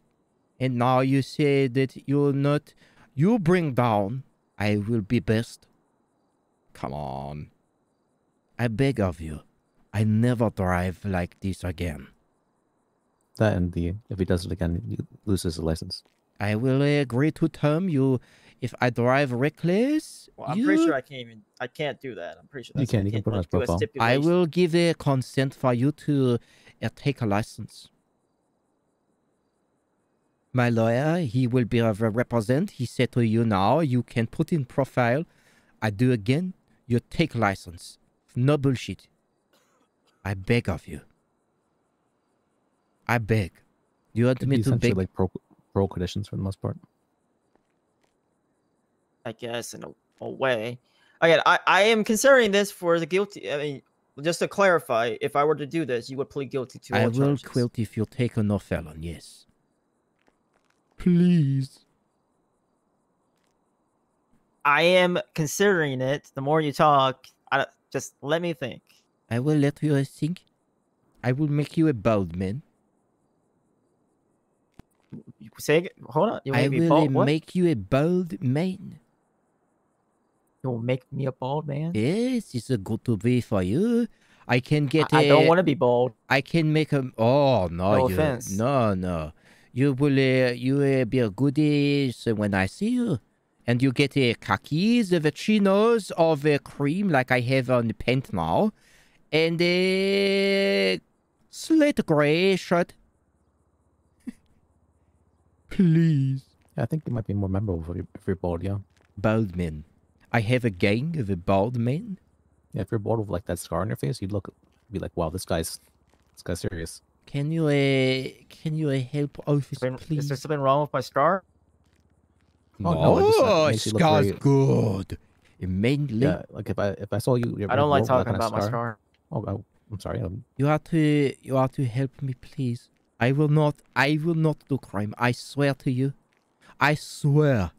And now you say that you're not... You bring down. I will be best. Come on. I beg of you. I never drive like this again. That and the... If he does it again, he loses the license. I will agree to term you... If I drive reckless, well, I'm pretty sure I can't even. I can't do that. I'm pretty sure that's... You can put on profile. I will give a consent for you to take a license. My lawyer, he will be represent. He said to you now, you can put in profile. I do again. You take license. No bullshit. I beg of you. I beg. You want me to beg? Like parole conditions for the most part. guess, in a way. Again, I am considering this for the guilty. I mean, just to clarify, if I were to do this, you would plead guilty to all charges. I will quilt if you'll take a no felon, yes. Please. I am considering it. The more you talk, just let me think. I will let you think. I will make you a bald man. Say, hold on. You I will bald, make you a bald man. You will make me a bald man? Yes, it's a good to be for you. I can get I don't want to be bald. I can make a... Oh, no. No offense. No, no. You will be a goodie when I see you. And you get khakis, the chinos of cream like I have on the pant now. And a slate gray shirt. Please. I think it might be more memorable if you're bald, yeah. Bald men. I have a gang of bald men. Yeah, if you're bald with like that scar on your face, you'd look, be like, wow, this guy's serious. Can you help officer, please? Is there something wrong with my scar? Oh, no, scar's very... good. Mainly, yeah, like if I saw you, I don't like talking about my scar. Oh, I'm sorry. You are to help me, please. I will not do crime. I swear to you. I swear.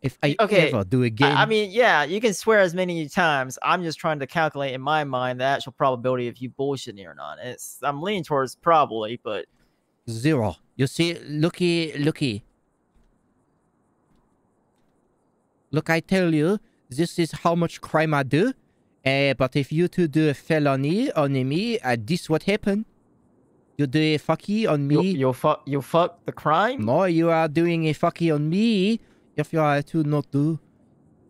If I ever do again, I mean, yeah, you can swear as many times. I'm just trying to calculate in my mind the actual probability of you bullshitting me or not. I'm leaning towards probably, but zero. You see, looky. Look, I tell you, this is how much crime I do. But if you two do a felony on me, this what happen. You do a fucky on me. You fuck the crime? No, you are doing a fucky on me if you are to not do.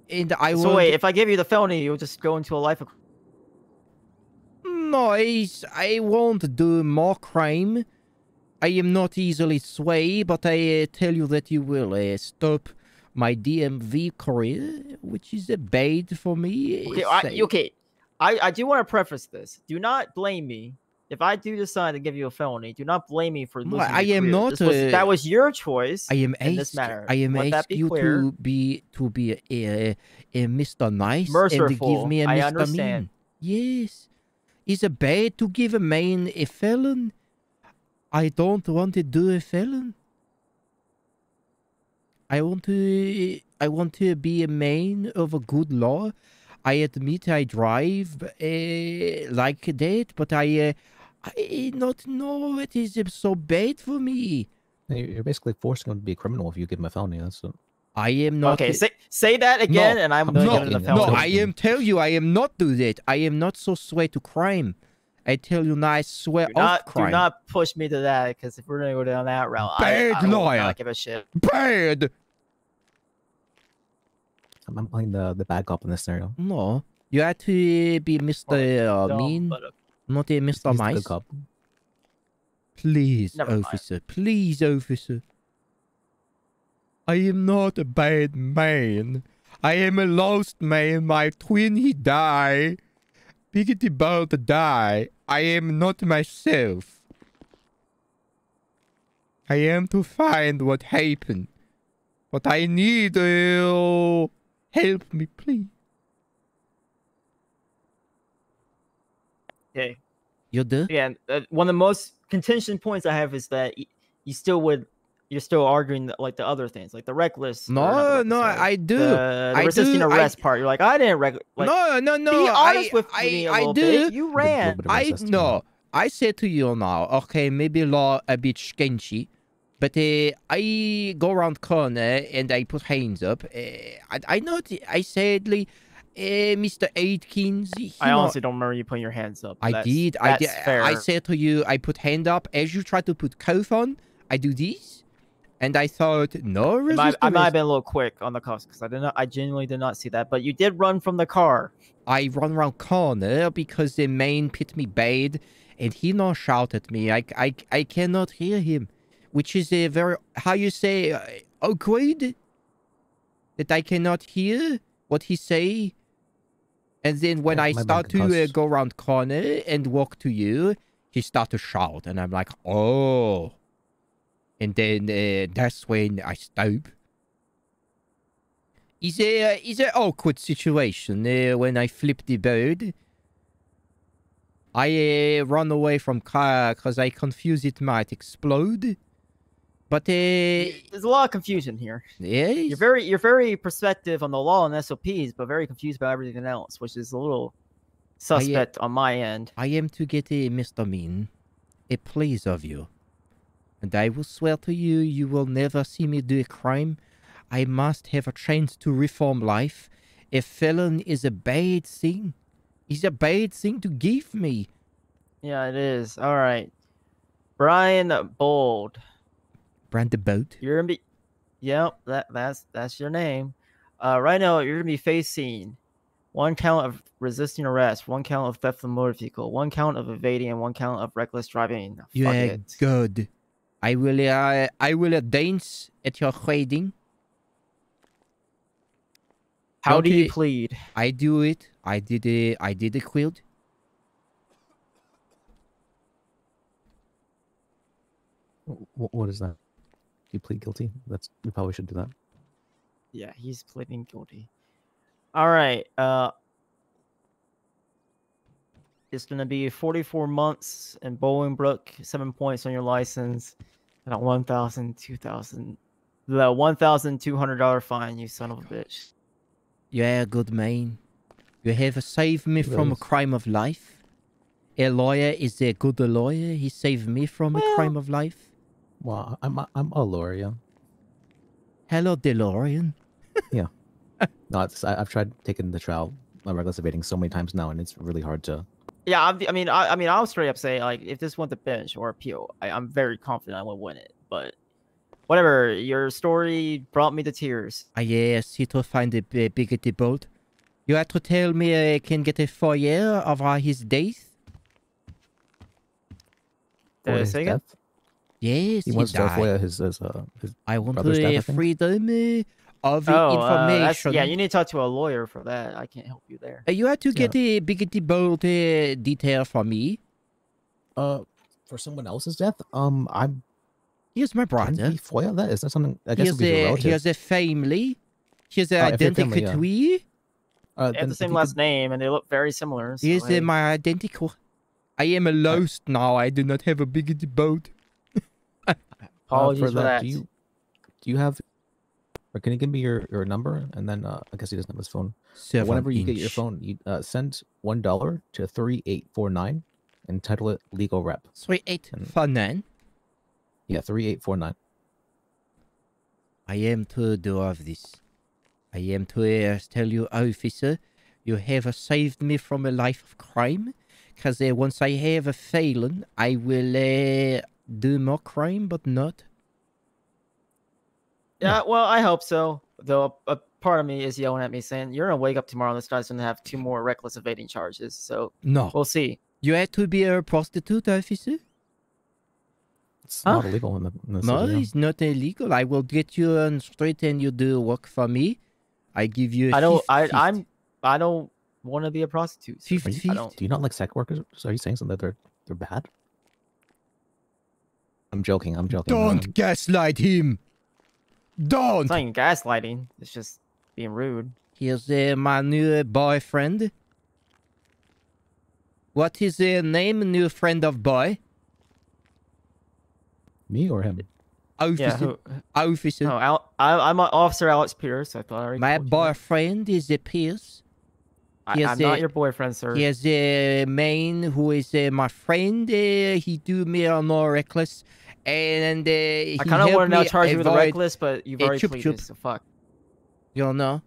And I will. So wait, if I give you the felony, you'll just go into a life of... No, I won't do more crime. I am not easily swayed, but I tell you that you will stop my DMV career, which is a bait for me. Okay, I do want to preface this. Do not blame me. If I do decide to give you a felony, do not blame me for losing your career. That was your choice. I am in this matter. I am asking you to be a Mr. Nice merciful, and give me a Mr. Mean. Yes. It's a bait to give a man a felon. I don't want to do a felon. I want to be a man of a good law. I admit I drive like that, but I not know it is so bad for me. You're basically forcing him to be a criminal if you give him a felony. That's it. I am not. Okay, say that again, no, and I'm going to give him a felony. No, I am tell you, I am not do that. I am not so sway to crime. I tell you, I swear off crime. Do not push me to that, because if we're going to go down that route, I don't give a shit. Bad. I'm playing the bad cop in this scenario. No, you have to be Mr. Mean, not a Mr. Nice. Please, officer. Please, officer. I am not a bad man. I am a lost man. My twin, he died. Biggity about to die. I am not myself. I am to find what happened. But I need you. Help me, please. Okay. You do? Yeah. One of the most contention points I have is that you're still arguing that, like the other things, like the reckless. I do. The resisting arrest part. You're like, I didn't reckless. Like, no. Be honest with me a little bit. You ran. I said to you now. Okay, maybe law a bit sketchy. But I go around corner and I put hands up. I sadly, Mr. Atkins. I honestly don't remember you putting your hands up. I did. Fair. I said to you, I put hand up as you try to put cuff on. I do this, and I thought no. I might have been a little quick on the cuffs because I did not. I genuinely did not see that. But you did run from the car. I run around corner because the man pit me bad, and he now shout at me. I cannot hear him. Which is a very, how you say, awkward, that I cannot hear what he say. And then when I start to go around corner and walk to you, he start to shout. And I'm like, oh. And then that's when I stop. Is an awkward situation when I flip the bird. I run away from car because I confuse it might explode. But there's a lot of confusion here. Yeah, you're very perspective on the law and SOPs, but very confused about everything else, which is a little suspect on my end. I am to get a misdemeanor, it please of you, and I will swear to you, you will never see me do a crime. I must have a chance to reform life. A felon is a bad thing. It's a bad thing to give me. Yeah, it is. All right, Brian Bold. Brand the boat. You're gonna be, yep, that's your name. Right now you're gonna be facing 1 count of resisting arrest, 1 count of theft of motor vehicle, 1 count of evading, and 1 count of reckless driving. Yeah, good. I will dance at your wedding. How do you plead? I do it. I did a quilt. What is that? You plead guilty? That's, you probably should do that. Yeah, he's pleading guilty. All right. It's going to be 44 months in Bolingbrook, 7 points on your license, and a $1,200 fine, you son of a bitch. Yeah, good man. You have saved me from a crime of life. A lawyer is a good lawyer. He saved me from a crime of life. Well, I'm a DeLorean. Hello, DeLorean. Yeah. No, it's, I've tried taking the trial, reckless evading so many times now, and it's really hard to. Yeah, I mean, I'll straight up say, like, if this went to bench or appeal, I'm very confident I would win it. But whatever, your story brought me to tears. Yes, he to find a bigoted bolt. You have to tell me I can get a 4 year of his death. Did I say that? Yes, he wants to foil his I want to freedom of information. Yeah, you need to talk to a lawyer for that. I can't help you there. You have to get a bigoted bold detail for me. For someone else's death. I'm. Here's my brother. Foil that? Is that something? I guess he has a family. He has an identical twin. They have the same last name, and they look very similar. So here's my identical. I am a lost now. I do not have a bigoted bold. Apologies for that. Do you have, or can you give me your number? And then I guess he doesn't have his phone. Whenever you get your phone, you send $1 to 3849 and title it legal rep. 3849. Yeah, 3849. I am to do of this. I am to tell you, officer, you have saved me from a life of crime. Because once I have a felon, I will. Do more crime, but not. Yeah, well, I hope so. Though a part of me is yelling at me saying, "You're gonna wake up tomorrow and this guy's gonna have 2 more reckless evading charges." So no, we'll see. You had to be a prostitute, officer. It's not illegal in the city, it's not illegal. I will get you on straight and you do work for me. I give you. I don't want to be a prostitute. So do you not like sex workers? So are you saying something that they're bad? I'm joking. I'm joking. Don't gaslight him. Don't. It's not even gaslighting. It's just being rude. Here's my new boyfriend. What is the name, new friend of boy? Me or him? Officer. Yeah, officer. No, I'm Officer Alex Pierce. I thought I already. My boyfriend is Pierce. I'm not your boyfriend, sir. He is a man who is my friend. He do me a more reckless, and he I kind of want to now charge you with a reckless, but you've already pleaded, so fuck. You know,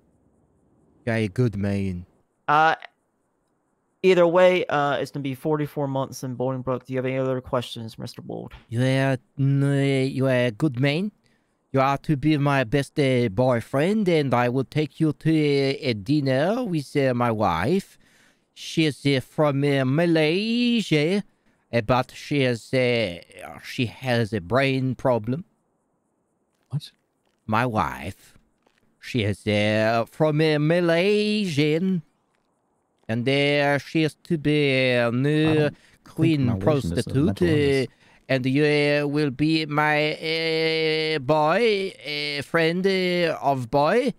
you're a good man. Either way, it's gonna be 44 months in Bolingbrook. Do you have any other questions, Mr. Bold? Yeah, you are a good man. You are to be my best boyfriend, and I will take you to a dinner with my wife. She is from Malaysia, but she has a brain problem. What? My wife. She is from Malaysia, and she is to be a new queen prostitute. And you will be my boy, friend of boy.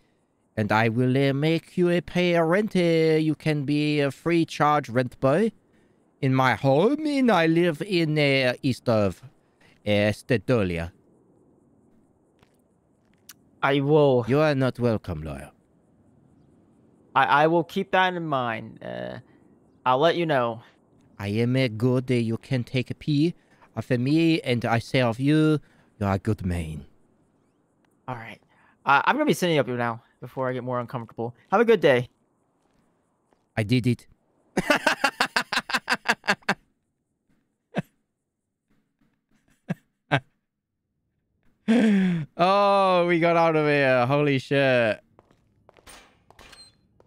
And I will make you pay a rent. You can be a free charge rent boy in my home. And I live in east of Stedolia. I will. You are not welcome, lawyer. I will keep that in mind. I'll let you know. I am a good. You can take a pee of me, and I say of you, you are a good man. All right. I'm going to be sending up you now before I get more uncomfortable. Have a good day. I did it. Oh, we got out of here. Holy shit.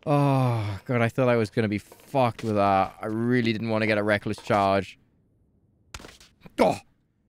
Oh, God, I thought I was going to be fucked with that. I really didn't want to get a reckless charge. Oh!